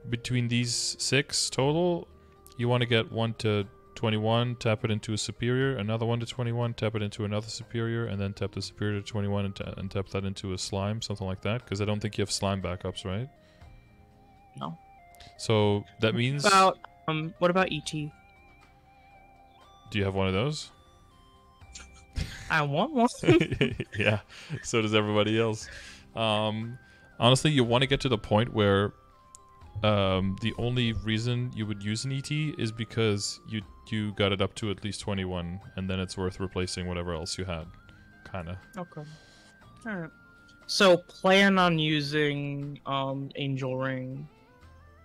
between these six total, you want to get one to twenty-one, tap it into a superior, another one to twenty-one, tap it into another superior, and then tap the superior to twenty-one and, and tap that into a slime, something like that, because I don't think you have slime backups, right? No. So that means... What about, um, what about E T? Do you have one of those? I want one. Yeah, so does everybody else. Um, honestly, you want to get to the point where um the only reason you would use an E T is because you you got it up to at least twenty-one, and then it's worth replacing whatever else you had, kind of. Okay, all right, so plan on using um Angel Ring,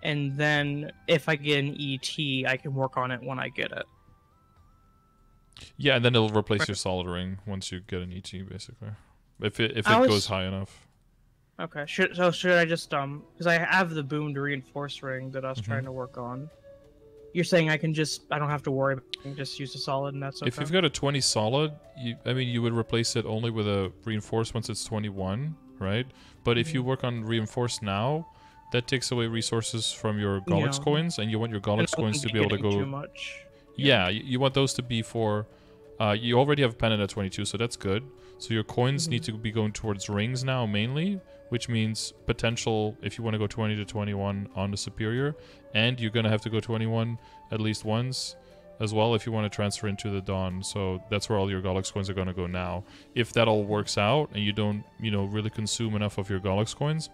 and then if I get an E T, I can work on it when I get it. Yeah, and then it'll replace right. your solid ring once you get an E T, basically, if it, if it was... goes high enough. Okay, should, so should I just, um, because I have the boomed reinforce ring that I was mm-hmm. trying to work on. You're saying I can just, I don't have to worry, I can just use the solid and that's okay? If you've got a twenty solid, you, I mean, you would replace it only with a reinforce once it's twenty-one, right? But mm-hmm. if you work on reinforce now, that takes away resources from your Golix yeah. coins, and you want your Golix coins to be able to go... Too much. Yeah, yeah you, you want those to be for... Uh, you already have Pennant at twenty-two, so that's good. So your coins mm-hmm. need to be going towards rings now, mainly, which means potential if you want to go twenty to twenty-one on the superior, and you're going to have to go twenty-one at least once as well if you want to transfer into the Dawn. So that's where all your Golix coins are going to go now. If that all works out and you don't, you know, really consume enough of your Golix coins,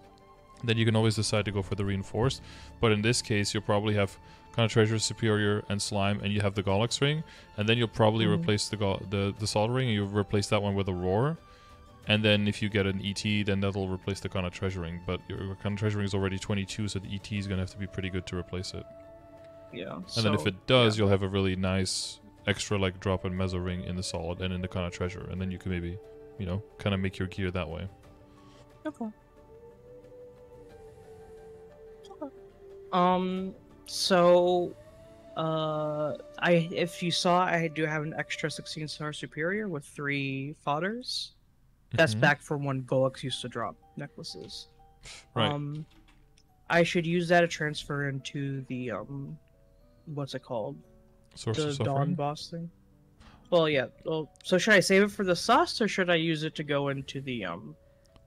then you can always decide to go for the reinforced. But in this case, you'll probably have kind of treasure, superior, and slime, and you have the Golix ring, and then you'll probably mm-hmm. replace the, the the solid ring, and you'll replace that one with a roar, and then if you get an E T, then that'll replace the kind of treasure ring. But your kind of treasure ring is already twenty-two, so the E T is gonna have to be pretty good to replace it. Yeah. And so, then if it does, yeah. you'll have a really nice extra like drop and mezzo ring in the solid and in the kind of treasure, and then you can maybe, you know, kind of make your gear that way. Okay. Okay. Um. So, uh, I if you saw, I do have an extra sixteen star superior with three fodders. That's mm-hmm. back from when Golix used to drop necklaces. Right. Um, I should use that to transfer into the um, what's it called? Source the of Dawn boss thing. Well, yeah. Well, so should I save it for the sauce, or should I use it to go into the um?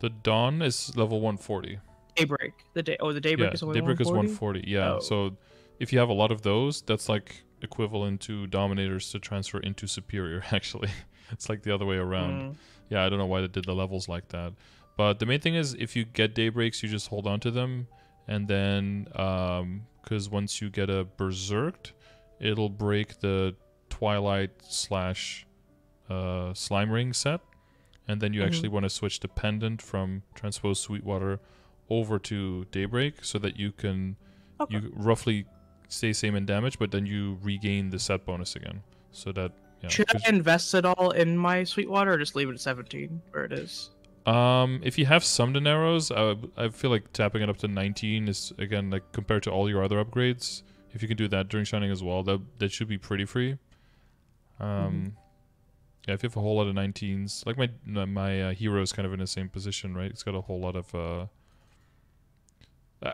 The Dawn is level one forty. Daybreak. The day. Oh, the daybreak yeah, is only daybreak one forty? Is one forty. Yeah. Oh. So if you have a lot of those, that's like equivalent to dominators to transfer into superior. Actually, it's like the other way around. Mm. Yeah, I don't know why they did the levels like that. But the main thing is, if you get daybreaks, you just hold on to them, and then because um, once you get a berserked, it'll break the twilight slash uh, slime ring set, and then you mm-hmm. actually want to switch to pendant from transpose Sweetwater over to daybreak, so that you can okay. you roughly stay same in damage, but then you regain the set bonus again. So that yeah, should I invest it all in my Sweetwater, or just leave it at seventeen where it is? Um, if you have some Dineros, I, I feel like tapping it up to nineteen is, again, like compared to all your other upgrades. If you can do that during Shining as well, that that should be pretty free. Um, mm-hmm. Yeah, if you have a whole lot of nineteens, like my my uh, hero is kind of in the same position, right? It's got a whole lot of. Uh,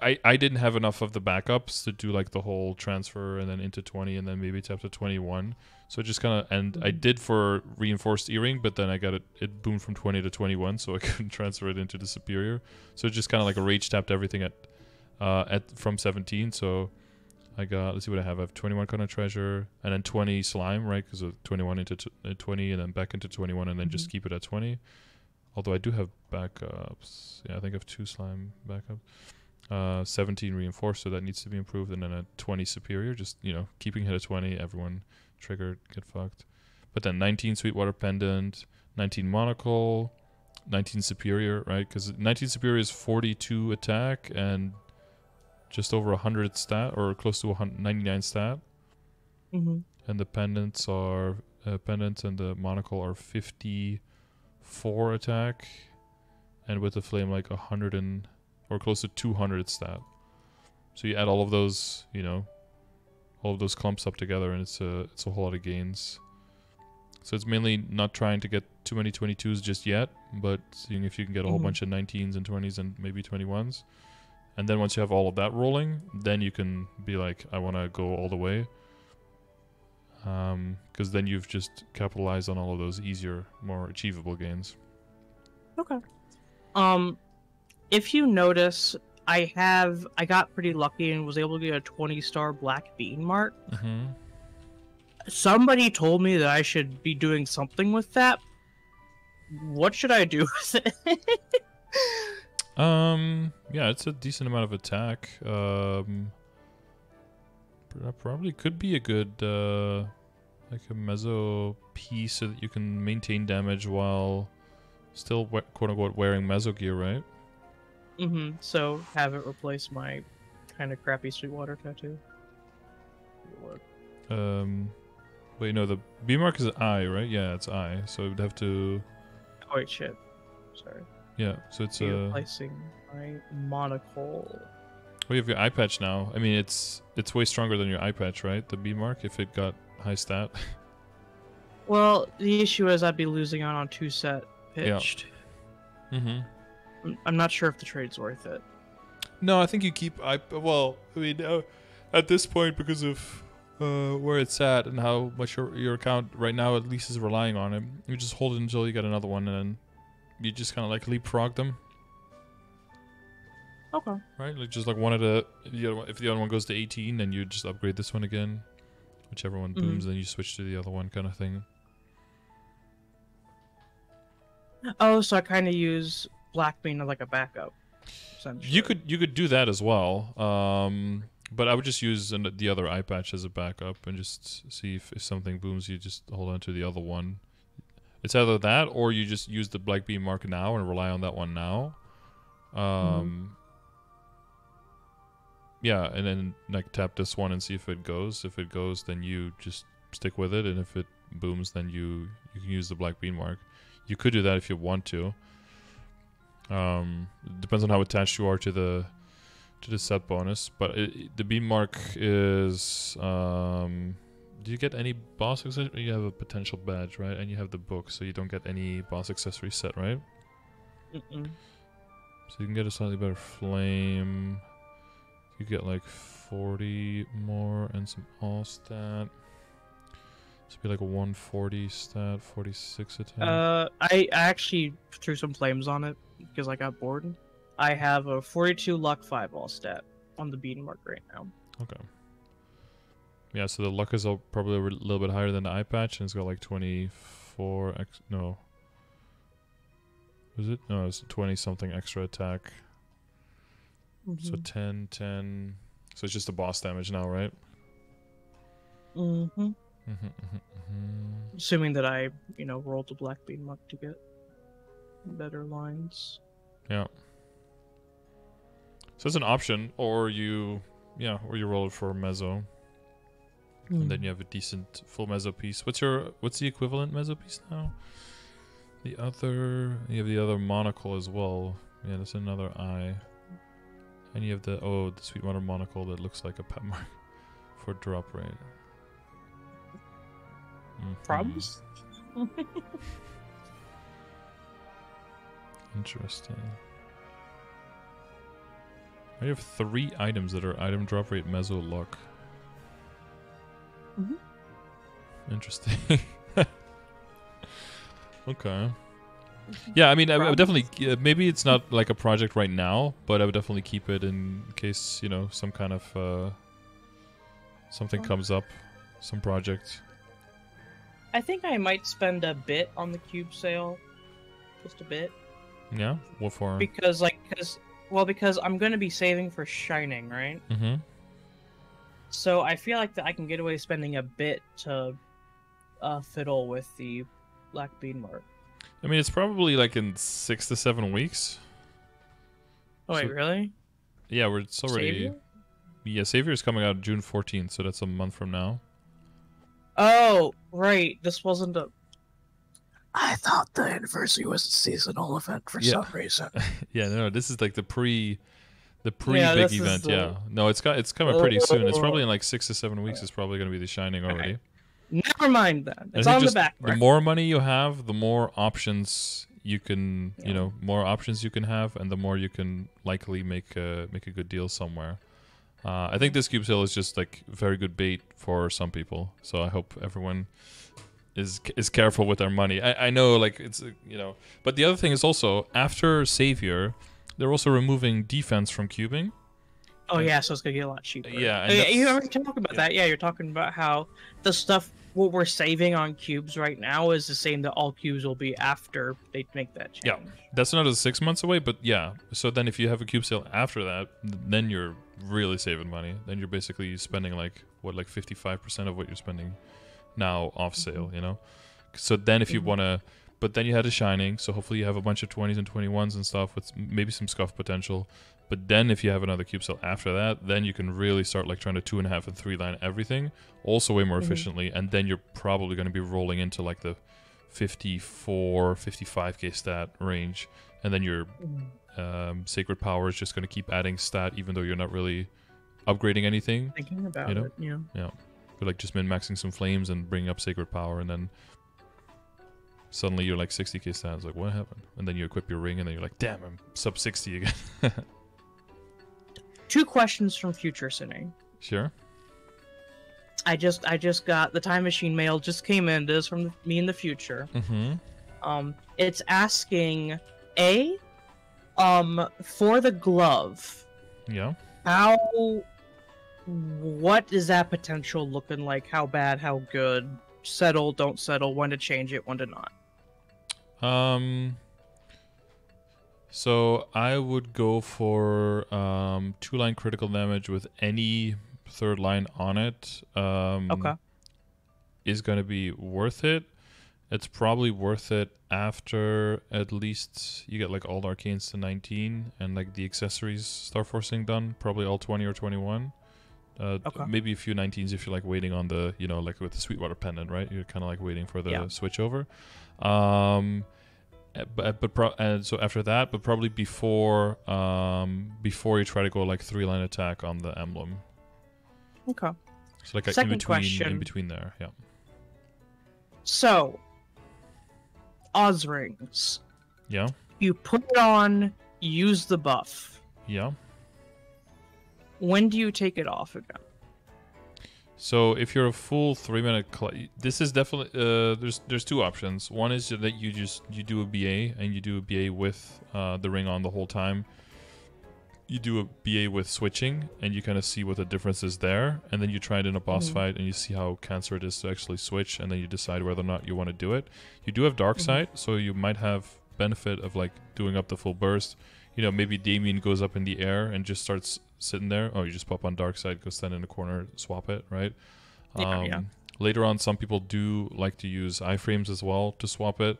I, I didn't have enough of the backups to do like the whole transfer and then into twenty and then maybe tap to twenty-one. So just kind of, and mm-hmm. I did for reinforced earring, but then I got it, it boomed from twenty to twenty-one, so I couldn't transfer it into the superior. So it just kind of like a rage tapped everything at, uh, at from seventeen. So I got, let's see what I have. I have twenty-one kind of treasure and then twenty slime, right? Because of twenty-one into t twenty and then back into twenty-one and then mm-hmm. just keep it at twenty. Although I do have backups. Yeah, I think I have two slime backups. Uh, seventeen reinforced, so that needs to be improved, and then a twenty superior. Just, you know, keeping it at twenty, everyone triggered, get fucked. But then nineteen Sweetwater Pendant, nineteen Monocle, nineteen superior, right? Because nineteen superior is forty-two attack and just over one hundred stat, or close to ninety-nine stat. Mm-hmm. And the pendants are uh, pendants and the monocle are fifty-four attack, and with the flame like one hundred and or close to two hundred stat. So you add all of those, you know, all of those clumps up together, and it's a it's a whole lot of gains. So it's mainly not trying to get too many twenty-twos just yet, but seeing if you can get a mm-hmm. whole bunch of nineteens and twenties and maybe twenty-ones. And then once you have all of that rolling, then you can be like, I want to go all the way. Because um, then you've just capitalized on all of those easier, more achievable gains. Okay. Um, if you notice, I have I got pretty lucky and was able to get a twenty-star black bean mark. Mm-hmm. Somebody told me that I should be doing something with that. What should I do with it? um, yeah, it's a decent amount of attack. Um, that probably could be a good, uh, like a mezzo piece so that you can maintain damage while still, quote-unquote, wearing mezzo gear, right? Mm-hmm. So have it replace my kind of crappy Sweetwater tattoo. Um... Wait, you know, the B mark is I, right? Yeah, it's I. So it would have to. Oh wait, shit. Sorry. Yeah, so it's uh... replacing my monocle. Well, you have your eye patch now. I mean, it's it's way stronger than your eye patch, right? The B mark, if it got high stat. Well, the issue is I'd be losing out on two set pitched. Yeah. Mm-hmm. I'm not sure if the trade's worth it. No, I think you keep eye. Well, I mean, uh, at this point, because of. Uh, where it's at and how much your, your account right now at least is relying on it. You just hold it until you get another one, and then you just kind of like leapfrog them. Okay. Right? Like just like one at a. The other one, if the other one goes to eighteen, then you just upgrade this one again. Whichever one booms, mm-hmm. then you switch to the other one, kind of thing. Oh, so I kind of use Blackbean as like a backup. You could you could do that as well. Um. But I would just use an, the other eye patch as a backup and just see if, if something booms, you just hold on to the other one. It's either that or you just use the Black Beam mark now and rely on that one now. Um, mm-hmm. Yeah, and then like tap this one and see if it goes. If it goes, then you just stick with it. And if it booms, then you, you can use the Black Beam mark. You could do that if you want to. Um, it depends on how attached you are to the... to the set bonus, but it, the beam mark is um do you get any boss accessory? You have a potential badge, right? And you have the book, so you don't get any boss accessory set, right? Mm-mm. So you can get a slightly better flame, you get like forty more and some all stat, so be like a one forty stat, forty-six attack. uh I actually threw some flames on it because I got bored. I have a forty-two luck five all stat on the bean mark right now. Okay. Yeah, so the luck is all probably a little bit higher than the eye patch, and it's got like twenty-four ex no. Was it? No, it's twenty something extra attack. Mm-hmm. So ten, ten. So it's just the boss damage now, right? Mm-hmm. Mm-hmm, mm-hmm, mm-hmm. Assuming that I, you know, rolled the black bean mark to get better lines. Yeah. So it's an option, or you, yeah, or you roll it for mezzo, mm. and then you have a decent full mezzo piece. What's your, what's the equivalent mezzo piece now? The other, you have the other monocle as well. Yeah, that's another eye, and you have the oh, the Sweetwater monocle that looks like a pet mark for drop rate. Mm-hmm. Problems. Interesting. I have three items that are item drop rate, mezzo, luck. Mm-hmm. Interesting. Okay. Yeah, I mean, I, I would definitely, uh, maybe it's not like a project right now, but I would definitely keep it in case, you know, some kind of, uh, something oh. comes up, some project. I think I might spend a bit on the cube sale. Just a bit. Yeah? What for? Because, like, because, well, because I'm going to be saving for Shining, right? Mm-hmm. So I feel like that I can get away spending a bit to uh, fiddle with the Black Bean Mark. I mean, it's probably, like, in six to seven weeks. Oh, wait, so, really? Yeah, we're, it's already... Savior? Yeah, Savior's coming out June fourteenth, so that's a month from now. Oh, right. This wasn't a... I thought the anniversary was a seasonal event for yeah. some reason. yeah, no, this is like the pre, the pre yeah, big event. The... Yeah, no, it's got it's coming pretty soon. It's probably in like six to seven weeks. It's probably going to be the Shining already. Okay. Never mind that. It's on just, the back. Right? The more money you have, the more options you can, yeah. you know, more options you can have, and the more you can likely make a make a good deal somewhere. Uh, I think this cube sale is just like very good bait for some people. So I hope everyone is is careful with their money. I, I know, like, it's, you know, but the other thing is also after Savior, they're also removing defense from cubing. Oh and, yeah, so it's gonna get a lot cheaper. Yeah, and you already talked about yeah. that. Yeah, you're talking about how the stuff what we're saving on cubes right now is the same that all cubes will be after they make that change. Yeah, that's another six months away, but yeah. So then if you have a cube sale after that, then you're really saving money. Then you're basically spending like what, like fifty-five percent of what you're spending now off sale, you know. So then if you want to, but then you had a Shining, so hopefully you have a bunch of twenties and twenty-ones and stuff with maybe some scuff potential. But then if you have another cube sale after that, then you can really start like trying to two and a half and three line everything, also way more efficiently. Mm-hmm. And then you're probably going to be rolling into like the fifty-four, fifty-five K stat range, and then your um, Sacred Power is just going to keep adding stat, even though you're not really upgrading anything. Thinking about you know? it, yeah. Yeah. Like just min-maxing some flames and bringing up Sacred Power, and then suddenly you're like sixty K stats. Like, what happened? And then you equip your ring, and then you're like, damn, I'm sub sixty again. Two questions from Future Cine. Sure. I just, I just got the Time Machine mail. Just came in. This is from me in the future. Mm-hmm. Um, it's asking a, um, for the glove. Yeah. How. What is that potential looking like? How bad? How good? Settle, don't settle, when to change it, when to not? Um, so I would go for um, two-line critical damage with any third line on it. Um, okay. Is going to be worth it. It's probably worth it after at least you get like all the arcanes to nineteen and like the accessories Starforcing done, probably all twenty or twenty-one. Uh, okay. Maybe a few nineteens if you're like waiting on the, you know, like with the Sweetwater pendant, right? You're kind of like waiting for the yeah. switch over. Um, but but pro and so after that, but probably before um, before you try to go like three line attack on the emblem. Okay. So like Second in between question. in between there, yeah. So, Oz rings. Yeah. You put it on, use the buff. Yeah. When do you take it off again? So if you're a full three-minute, this is definitely uh, there's there's two options. One is that you just you do a B A and you do a B A with uh, the ring on the whole time. You do a B A with switching and you kind of see what the difference is there, and then you try it in a boss mm-hmm. fight and you see how cancer it is to actually switch, and then you decide whether or not you want to do it. You do have Dark Side, mm-hmm. so you might have benefit of like doing up the full burst. You know, maybe Damien goes up in the air and just starts sitting there. Oh, you just pop on Dark Side, go stand in the corner, swap it, right? Yeah, um, yeah. Later on, some people do like to use iframes as well to swap it.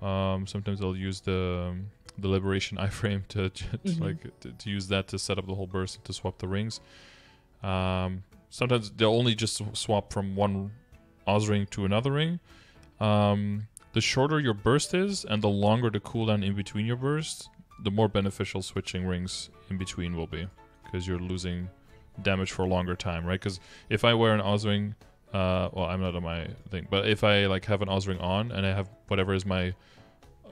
Um, sometimes they'll use the um, the Liberation iframe to, to mm-hmm. like to, to use that to set up the whole burst and to swap the rings. Um, sometimes they'll only just swap from one Oz ring to another ring. Um, the shorter your burst is and the longer the cooldown in between your bursts, the more beneficial switching rings in between will be, because you're losing damage for a longer time, right? Because if I wear an Oz ring, uh, well, I'm not on my thing, but if I like have an Oz ring on and I have whatever is my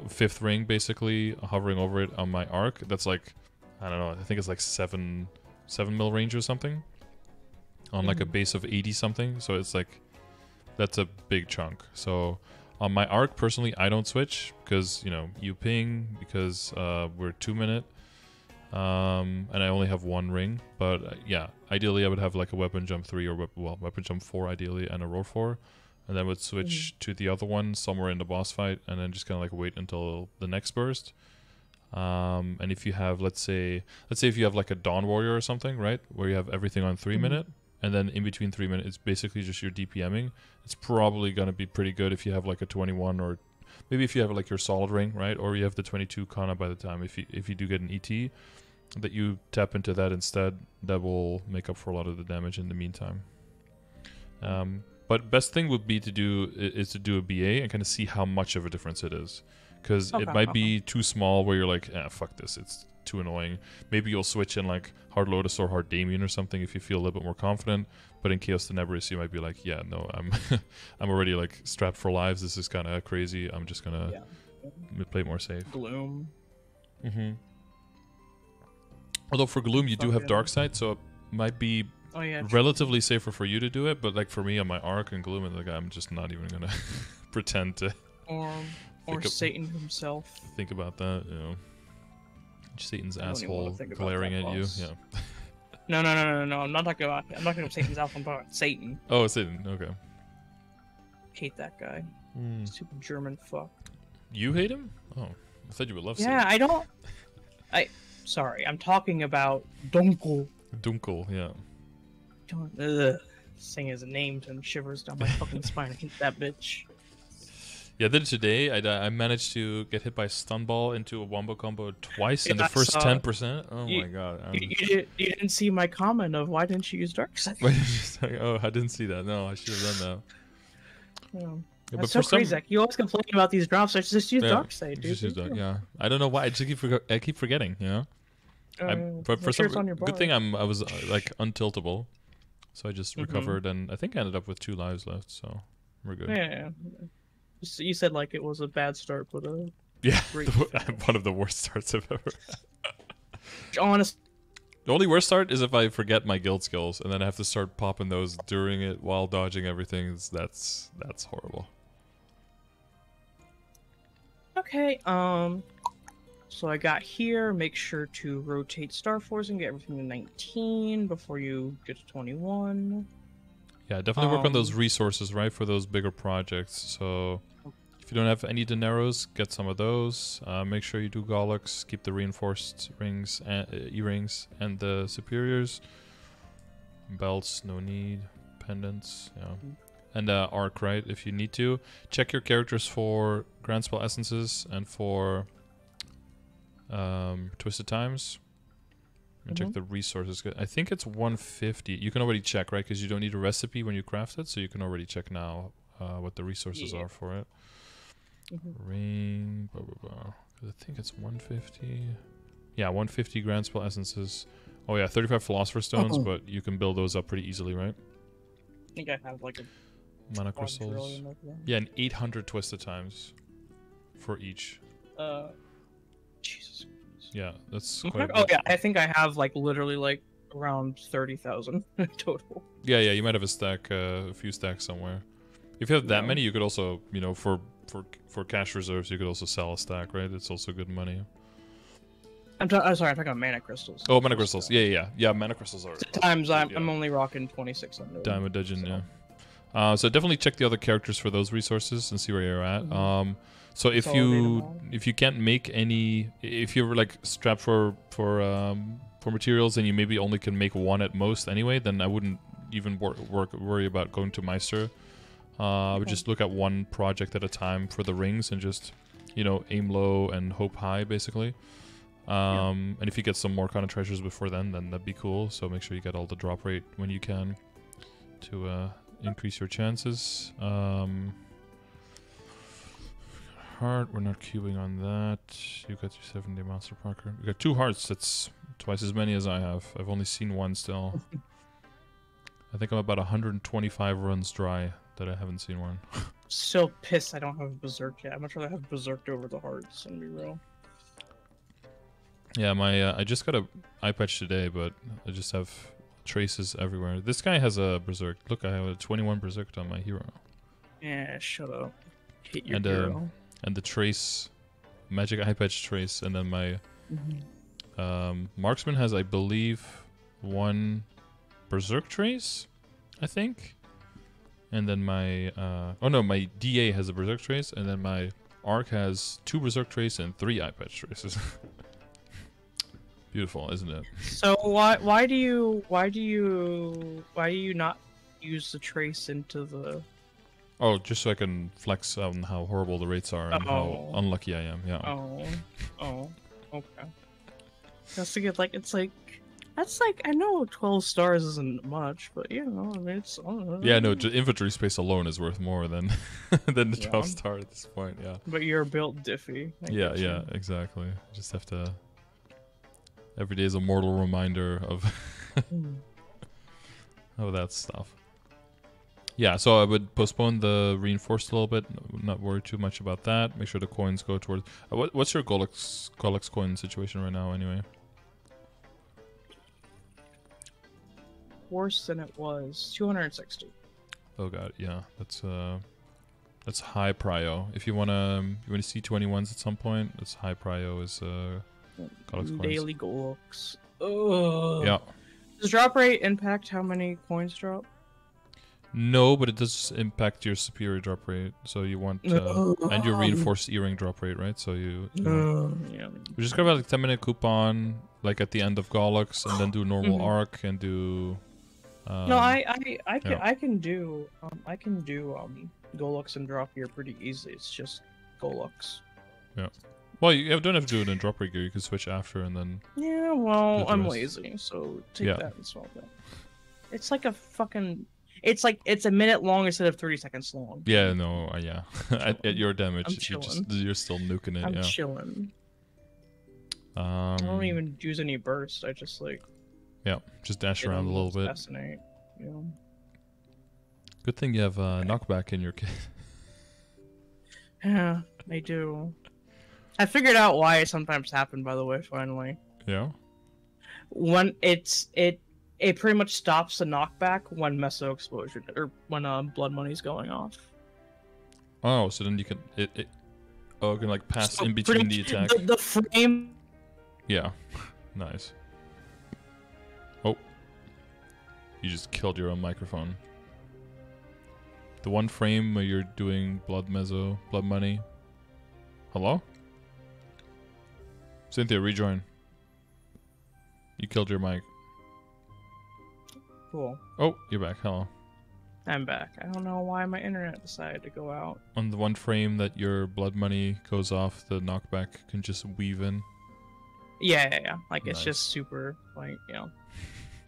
fifth ring basically hovering over it on my arc, that's like, I don't know, I think it's like seven, seven mil range or something on mm-hmm. like a base of eighty something. So it's like, that's a big chunk. So on my arc, personally, I don't switch because, you know, you ping, because uh, we're two minute, um, and I only have one ring. But uh, yeah, ideally I would have like a weapon jump three or we well weapon jump four ideally and a roll four, and then would switch mm-hmm. to the other one somewhere in the boss fight, and then just kind of like wait until the next burst. Um, and if you have, let's say, let's say if you have like a Dawn Warrior or something, right, where you have everything on three mm-hmm. minute, and then in between three minutes, it's basically just your DPMing. It's probably going to be pretty good if you have like a twenty-one, or maybe if you have like your solid ring, right, or you have the twenty-two Kana by the time. If you if you do get an E T, that you tap into that instead, that will make up for a lot of the damage in the meantime. Um, but best thing would be to do is to do a B A and kind of see how much of a difference it is. Because okay, it might okay. be too small where you're like, ah, fuck this, it's too annoying. Maybe you'll switch in like Hard Lotus or Hard Damien or something if you feel a little bit more confident. But in Chaos Tenebris, you might be like, yeah, no, I'm I'm already like strapped for lives. This is kind of crazy. I'm just going to yeah. play more safe. Gloom. Mm-hmm. Although for Gloom, you do have Dark Sight, so it might be oh, yeah, relatively safer for you to do it. But like for me on my Arc and Gloom, and like, I'm just not even going to pretend to... Um. Or Satan himself. Think about that, you know. Satan's asshole glaring at you. Yeah. No, no, no, no, no. I'm not talking about. I'm not talking about Satan's asshole. I'm talking about Satan. Oh, Satan. Okay. Hate that guy. Mm. Stupid German fuck. You hate him? Oh, I thought you would love. Yeah, Satan. I don't. I. Sorry, I'm talking about Dunkel. Dunkel, yeah. Don't. Ugh. Sing his name and shivers down my fucking spine. I hate that bitch. Yeah, then today I, I managed to get hit by a stun ball into a wombo combo twice in the I first ten percent. Oh you, my god! You, you, you didn't see my comment of why didn't you use Dark Side? Oh, I didn't see that. No, I should have done that. Yeah. Yeah, that's so crazy. Some... You always complain about these drops. I just use yeah, Dark Side, dude. Just dark, yeah, I don't know why. I just keep forgo I keep forgetting. You know? Uh, I, but for some good thing I'm I was uh, like untiltable, so I just mm-hmm. recovered and I think I ended up with two lives left. So we're good. Yeah. You said like it was a bad start, but a yeah, great one of the worst starts I've ever had. Honest. The only worst start is if I forget my guild skills and then I have to start popping those during it while dodging everything. That's that's horrible. Okay, um, so I got here. Make sure to rotate Starforce and get everything to nineteen before you get to twenty-one. Yeah, definitely work um, on those resources, right, for those bigger projects. So if you don't have any dineros, get some of those. Uh, make sure you do Golux, keep the reinforced rings, and, uh, earrings, and the superiors. Belts, no need. Pendants, yeah. Mm-hmm. And uh, Arc, right, if you need to. Check your characters for Grand Spell Essences and for um, Twisted Times. Check mm-hmm. the resources. I think it's one fifty. You can already check, right? Because you don't need a recipe when you craft it, so you can already check now uh, what the resources yeah. are for it. Mm-hmm. Ring, blah, blah, blah. I think it's one fifty. Yeah, one fifty Grand Spell Essences. Oh, yeah, thirty-five Philosopher Stones, uh-oh. But you can build those up pretty easily, right? I think I have like a... Mana Crystals. Yeah, and eight hundred Twisted Times for each. Uh, Jesus Christ. Yeah, that's quite okay. Oh yeah, I think I have like literally like around thirty thousand total. Yeah, yeah, you might have a stack, uh, a few stacks somewhere. If you have that yeah. many, you could also, you know, for for for cash reserves, you could also sell a stack, right? It's also good money. I'm, I'm sorry, I'm talking about mana crystals. Oh, mana crystals. Yeah, yeah, yeah. Mana crystals are. Sometimes I'm yeah. I'm only rocking twenty six hundred. Diamond Dungeon, so. Yeah. Uh, so definitely check the other characters for those resources and see where you're at. Mm-hmm. Um. So if you if you can't make any, if you're like strapped for for um, for materials and you maybe only can make one at most anyway, then I wouldn't even wor work worry about going to Meister. Uh, I would okay. just look at one project at a time for the rings and just, you know, aim low and hope high basically. Um, yeah. And if you get some more kind of treasures before then, then that'd be cool. So make sure you get all the drop rate when you can to uh, increase your chances. Um, Heart, we're not cubing on that. You got your seven day monster parker. You got two hearts, that's twice as many as I have. I've only seen one still. I think I'm about one hundred twenty-five runs dry that I haven't seen one. So pissed I don't have a berserk yet. I'd much rather have berserked over the hearts and be real. Yeah, my uh, I just got a eye patch today, but I just have traces everywhere. This guy has a berserk. Look, I have a twenty-one berserked on my hero. Yeah, shut up. Hit your and, uh, hero. And the trace, magic eye patch trace, and then my mm-hmm. um, marksman has, I believe, one berserk trace, I think, and then my uh, oh no, my D A has a berserk trace, and then my arc has two berserk trace and three eye patch traces. Beautiful, isn't it? So why why do you why do you why do you not use the trace into the? Oh, just so I can flex on how horrible the rates are and oh. how unlucky I am. Yeah. Oh, oh, okay. That's to get like it's like that's like I know twelve stars isn't much, but you know I mean it's. I yeah, no, infantry space alone is worth more than than the yeah. twelve star at this point. Yeah. But you're built diffy. I yeah, yeah, you. exactly. You just have to. Every day is a mortal reminder of of that stuff. Yeah, so I would postpone the reinforced a little bit, not worry too much about that. Make sure the coins go towards... Uh, what, what's your Golux, Golux coin situation right now, anyway? Worse than it was. two hundred sixty. Oh god, yeah. That's uh, that's high prio. If you want to you want to see twenty-ones at some point, that's high prio is... Uh, Daily Golux. Ugh. Yeah. Does drop rate impact how many coins drop? No, but it does impact your superior drop rate. So you want uh, and your reinforced earring drop rate, right? So you, you uh, yeah. We just grab a like, ten minute coupon, like at the end of Golux, and then do normal mm-hmm. arc and do. Um, no, I I I can yeah. I can do um, I can do um, Golux and drop gear pretty easily. It's just Golux. Yeah. Well, you don't have to do it in drop rate gear. You can switch after and then... Yeah, well, I'm lazy, so take yeah. that and solve that. It's like a fucking... It's like, it's a minute long instead of thirty seconds long. Yeah, no, uh, yeah. at, at your damage, you're, just, you're still nuking it, I'm yeah. I'm chilling. Um, I don't even use any burst. I just, like... Yeah, just dash around a little bit. Fascinate, you know? Good thing you have uh, knockback in your kit. Yeah, I do. I figured out why it sometimes happened, by the way, finally. Yeah? When it's, it it pretty much stops the knockback when Meso Explosion, or when uh, Blood Money's going off. Oh, so then you can, it, it oh, it can like pass so in between the attack. The, the frame. Yeah. Nice. Oh. You just killed your own microphone. The one frame where you're doing Blood Meso, Blood Money. Hello? Cynthia, rejoin. You killed your mic. Cool. Oh, you're back. Hello. I'm back. I don't know why my internet decided to go out. On the one frame that your Blood Money goes off, the knockback can just weave in. Yeah, yeah, yeah. Like, nice. It's just super, like, you know,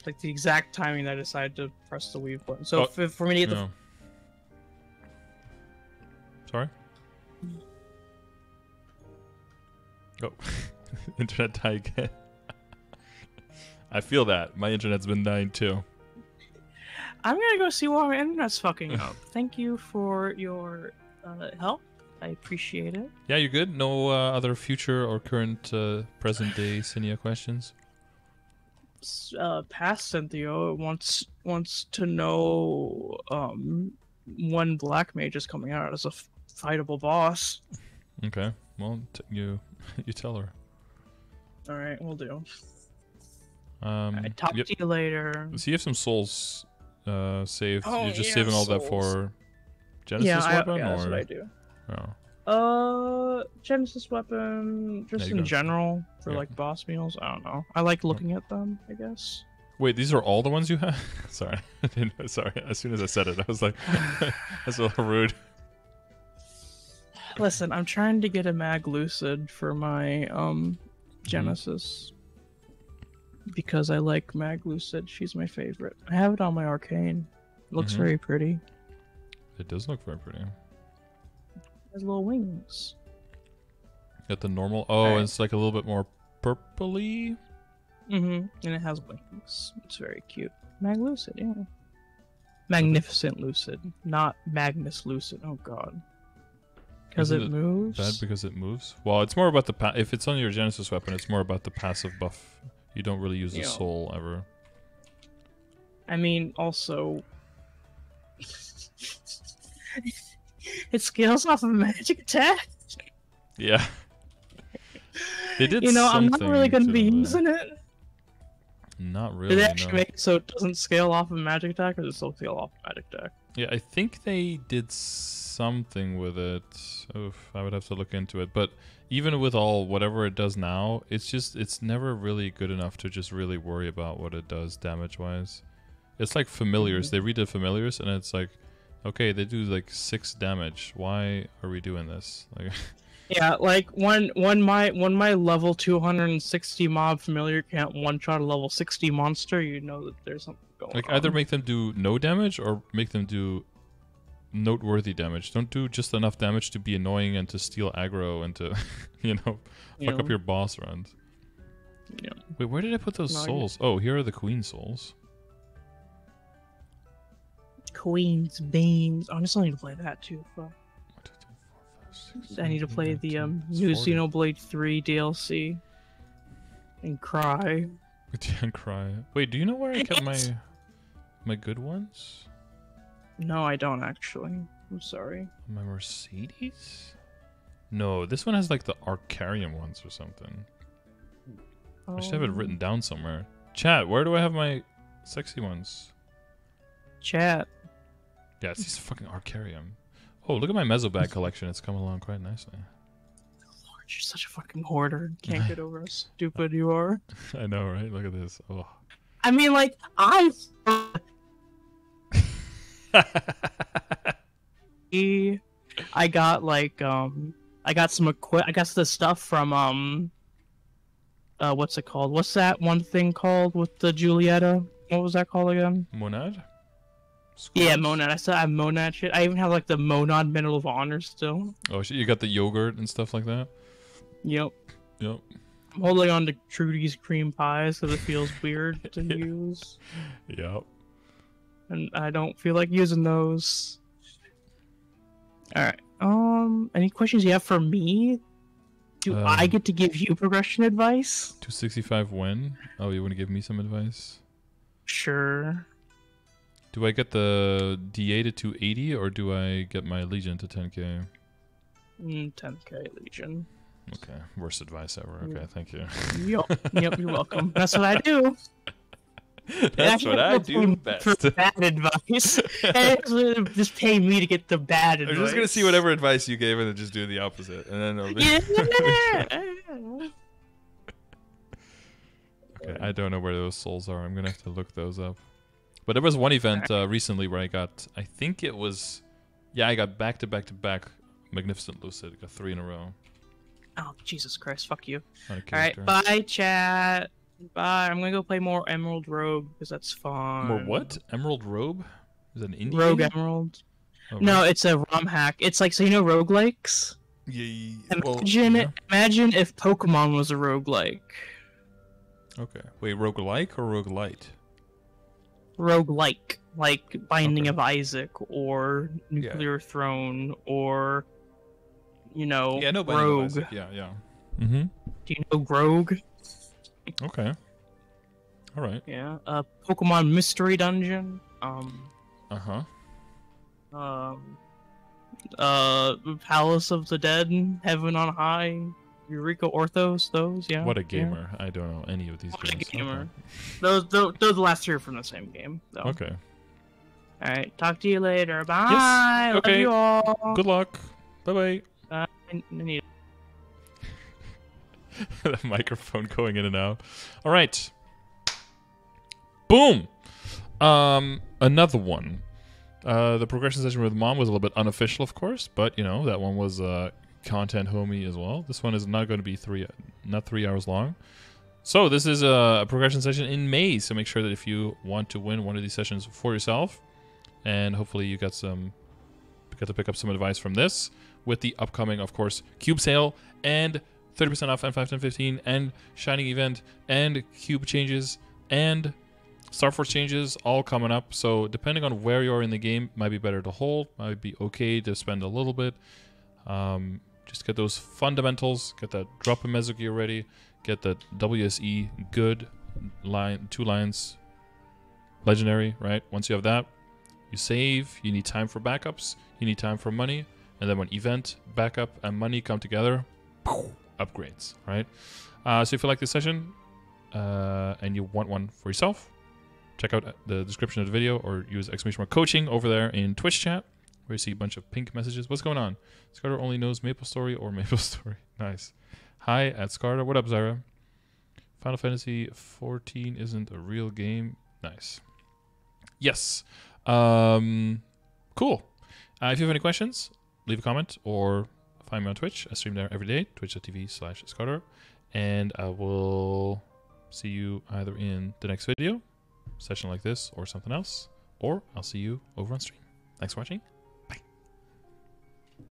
like the exact timing that I decided to press the weave button. So, oh, for me to get no. the... Sorry? Oh. Internet die again. I feel that. My internet's been dying too. I'm gonna go see why my internet's fucking up. Thank you for your uh, help. I appreciate it. Yeah, you're good? No uh, other future or current uh, present day Cynthia questions? Uh, past Cynthia wants wants to know um, when Black Mage is coming out as a fightable boss. Okay. Well, t you you tell her. All right, we'll do. Um, right, talk yep. to you later. So you have some souls uh, saved. Oh, You're just yeah, saving all souls. that for Genesis yeah, weapon, I, yeah, or that's what I do. Oh. Uh, Genesis weapon, just yeah, in general for yeah. like boss meals. I don't know. I like looking oh. at them, I guess. Wait, these are all the ones you have? Sorry, sorry. As soon as I said it, I was like, that's a little rude. Listen, I'm trying to get a Mag Lucid for my um Genesis mm-hmm. because I like Mag Lucid. She's my favorite. I have it on my Arcane. It looks mm-hmm. very pretty. It does look very pretty. It has little wings. Got the normal. Oh, right. And it's like a little bit more purpley. Mm-hmm. And it has wings. It's very cute. Mag Lucid, yeah. Magnificent Lucid, not Magnus Lucid. Oh God. Because it, it moves? Bad because it moves? Well, it's more about the... Pa if it's on your Genesis weapon, it's more about the passive buff. You don't really use the soul ever. I mean, also... it scales off of magic attack. Yeah. They did You know, I'm not really going to be using it. Not really, Did it actually no. make it so it doesn't scale off of magic attack, or does it still scale off of magic attack? Yeah, I think they did something with it. Oof, I would have to look into it. But even with all whatever it does now, it's just it's never really good enough to just really worry about what it does damage-wise. It's like familiars. Mm-hmm. They redid familiars, and it's like, okay, they do like six damage. Why are we doing this? Like, yeah, like when when my when my level two hundred sixty mob familiar can't one-shot a level sixty monster, you know that there's something going like on. Like either make them do no damage or make them do noteworthy damage. Don't do just enough damage to be annoying and to steal aggro and to, you know, yeah. fuck up your boss runs. Yeah. Wait, where did I put those Not souls? Yet. Oh, here are the queen souls. Queens, Banes. Oh, I just need to play that too. Well, I need to play the um, new Xenoblade three D L C and cry. And cry. Wait, do you know where I kept my my good ones? No, I don't actually. I'm sorry. My Mercedes? No, this one has like the Arcarium ones or something. Oh. I should have it written down somewhere. Chat, where do I have my sexy ones? Chat. Yeah, it's this fucking Arcarium. Oh, look at my Mesobag collection. It's come along quite nicely. Lord, you're such a fucking hoarder. Can't get over how stupid you are. I know, right? Look at this. Oh. I mean, like, I... I got, like, um... I got some equip... I got the stuff from, um... Uh, what's it called? What's that one thing called with the Julietta? What was that called again? Monad? Squats. Yeah, Monad. I still have Monad shit. I even have like the Monad Medal of Honor still. Oh shit, you got the yogurt and stuff like that? Yep. Yep. I'm holding on to Trudy's cream pies because it feels weird to yeah. use. Yep. And I don't feel like using those. Alright. Um, any questions you have for me? Do um, I get to give you progression advice? two sixty-five when? Oh, you want to give me some advice? Sure. Do I get the D A to two eighty, or do I get my Legion to ten K? Mm, ten K Legion. Okay, worst advice ever. Okay, thank you. Yep, yep, you're welcome. That's what I do. That's what I do best. For bad advice. Just pay me to get the bad advice. I'm just going to see whatever advice you gave and then just do the opposite. And then be... yeah. Okay, I don't know where those souls are. I'm going to have to look those up. But there was one event uh, recently where I got, I think it was, yeah, I got back to back to back Magnificent Lucid. I got three in a row. Oh, Jesus Christ, fuck you. All right, bye, chat. Bye. I'm going to go play more Emerald Rogue because that's fun. More what? Emerald Rogue? Is that an indie? Rogue game? Emerald. Oh, no, right. It's a ROM hack. It's like, so you know roguelikes? Yeah. Imagine, well, yeah. imagine if Pokemon was a roguelike. Okay. Wait, roguelike or roguelite? Roguelike, like Binding okay. of Isaac or Nuclear yeah. Throne or, you know, yeah, no, Rogue. Yeah, yeah. Mm-hmm. Do you know Rogue? Okay. All right. Yeah. Uh, Pokemon Mystery Dungeon. Um. Uh huh. Um. Uh, Palace of the Dead, Heaven on High, Eureka Orthos, those, yeah. What a gamer. Yeah. I don't know any of these what games. What a gamer. Okay. Those, those, those last three are from the same game, though. Okay. Alright, talk to you later. Bye! Yes. Okay. Love you all! Good luck. Bye-bye. Uh, I need... that microphone going in and out. Alright. Boom! Um, another one. Uh, the progression session with Mom was a little bit unofficial, of course, but, you know, that one was, uh... content homie as well. This one is not going to be three not three hours long. So this is a progression session in May, so make sure that if you want to win one of these sessions for yourself, and hopefully you got some got to pick up some advice from this with the upcoming, of course, cube sale and thirty percent off and five, ten, fifteen and shining event and cube changes and Starforce changes all coming up. So depending on where you are in the game, might be better to hold, might be okay to spend a little bit. Um, Just get those fundamentals, get that drop in Mesogear ready, get that W S E good line, two lines, legendary, right? Once you have that, you save, you need time for backups, you need time for money, and then when event, backup, and money come together, poof, upgrades, right? Uh, so if you like this session, uh, and you want one for yourself, check out the description of the video or use exclamation mark coaching over there in Twitch chat, where you see a bunch of pink messages. What's going on? Scardor only knows MapleStory or MapleStory. Nice. Hi at Scardor. What up, Zyra? Final Fantasy fourteen isn't a real game. Nice. Yes. Um, cool. Uh, if you have any questions, leave a comment or find me on Twitch. I stream there every day, twitch dot t v slash Scardor. And I will see you either in the next video, session like this, or something else. Or I'll see you over on stream. Thanks for watching.